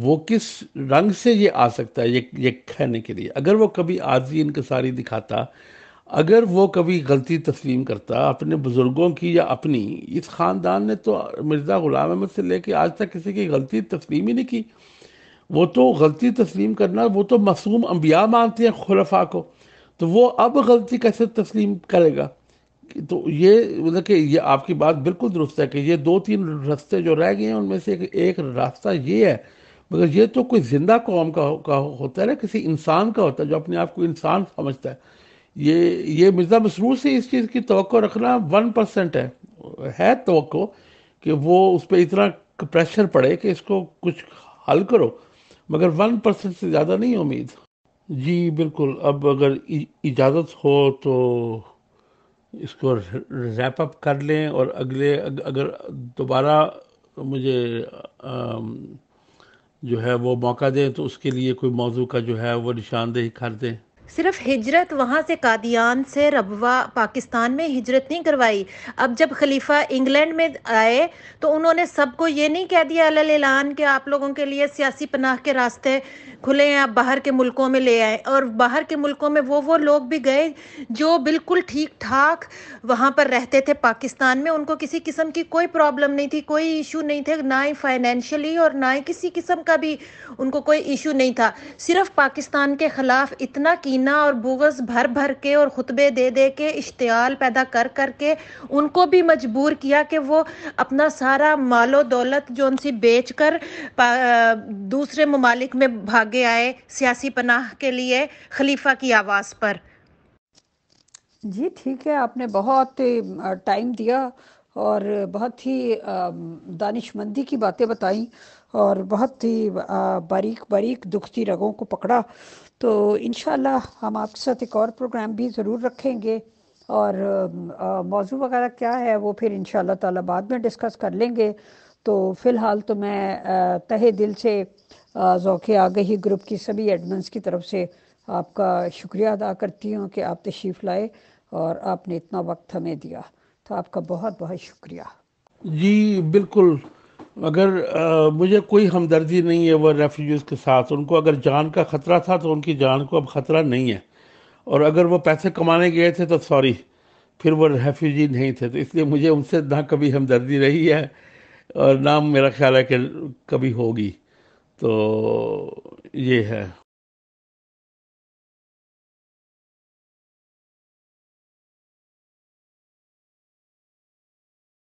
वो किस रंग से ये आ सकता है ये ये कहने के लिए। अगर वो कभी आजी इनकसारी दिखाता, अगर वो कभी गलती तस्लीम करता अपने बुज़ुर्गों की या अपनी, इस ख़ानदान ने तो मिर्ज़ा ग़ुलाम अहमद से लेकर आज तक किसी की गलती तस्लीम ही नहीं की। वो तो गलती तस्लीम करना, वो तो मासूम अंबिया मानते हैं खुलफा को, तो वो अब गलती कैसे तस्लीम करेगा। तो ये मतलब कि ये आपकी बात बिल्कुल दुरुस्त है कि ये दो तीन रास्ते जो रह गए हैं उनमें से एक, एक रास्ता ये है। मगर ये तो कोई जिंदा कौम का, का होता है ना, किसी इंसान का होता है जो अपने आप को इंसान समझता है। ये ये मिर्ज़ा मसरूर से इस चीज़ की तवक्को रखना वन परसेंट है, है तवक्को कि वो उस पर इतना प्रेशर पड़े कि इसको कुछ हल करो, मगर वन परसेंट से ज़्यादा नहीं उम्मीद। जी बिल्कुल, अब अगर इजाज़त हो तो इसको रैप अप कर लें, और अगले अगर दोबारा मुझे जो है वो मौका दें तो उसके लिए कोई मौजू का जो है वो निशानदेही कर दें। सिर्फ हिजरत वहाँ से कादियान से रबवा पाकिस्तान में हिजरत नहीं करवाई। अब जब खलीफा इंग्लैंड में आए तो उन्होंने सबको ये नहीं कह दिया अलल ऐलान कि आप लोगों के लिए सियासी पनाह के रास्ते खुले हैं, आप बाहर के मुल्कों में ले आए। और बाहर के मुल्कों में वो वो लोग भी गए जो बिल्कुल ठीक ठाक वहाँ पर रहते थे पाकिस्तान में, उनको किसी किस्म की कोई प्रॉब्लम नहीं थी, कोई इशू नहीं थे, ना ही फाइनेंशली और ना ही किसी किस्म का भी उनको कोई इशू नहीं था। सिर्फ पाकिस्तान के ख़िलाफ़ इतना और बुगज़ भर भर के और खुतबे दे दे के इश्तियाल पैदा कर कर के उनको भी मजबूर किया कि वो अपना सारा मालो दौलत जो उनसे बेच कर दूसरे ममालिक में भागे आए सियासी पनाह के लिए खलीफा की आवाज़ पर। जी ठीक है, आपने बहुत टाइम दिया और बहुत ही दानिशमंदी की बातें बताई और बहुत ही बारीक बारीक दुखती रगों को पकड़ा। तो इंशाल्लाह हम आपके साथ एक और प्रोग्राम भी ज़रूर रखेंगे और मौजू वगैरह क्या है वो फिर इंशाल्लाह ताला बाद में डिस्कस कर लेंगे। तो फ़िलहाल तो मैं तहे दिल से ज़ौक़े आगही ग्रुप की सभी एडमिन्स की तरफ से आपका शुक्रिया अदा करती हूँ कि आप तशरीफ़ लाए और आपने इतना वक्त हमें दिया, तो आपका बहुत बहुत शुक्रिया। जी बिल्कुल, अगर आ, मुझे कोई हमदर्दी नहीं है वह रेफ्यूज़ के साथ। उनको अगर जान का ख़तरा था तो उनकी जान को अब ख़तरा नहीं है, और अगर वो पैसे कमाने गए थे तो सॉरी फिर वो रेफ्यूजी नहीं थे। तो इसलिए मुझे उनसे ना कभी हमदर्दी रही है और ना मेरा ख्याल है कि कभी होगी। तो ये है।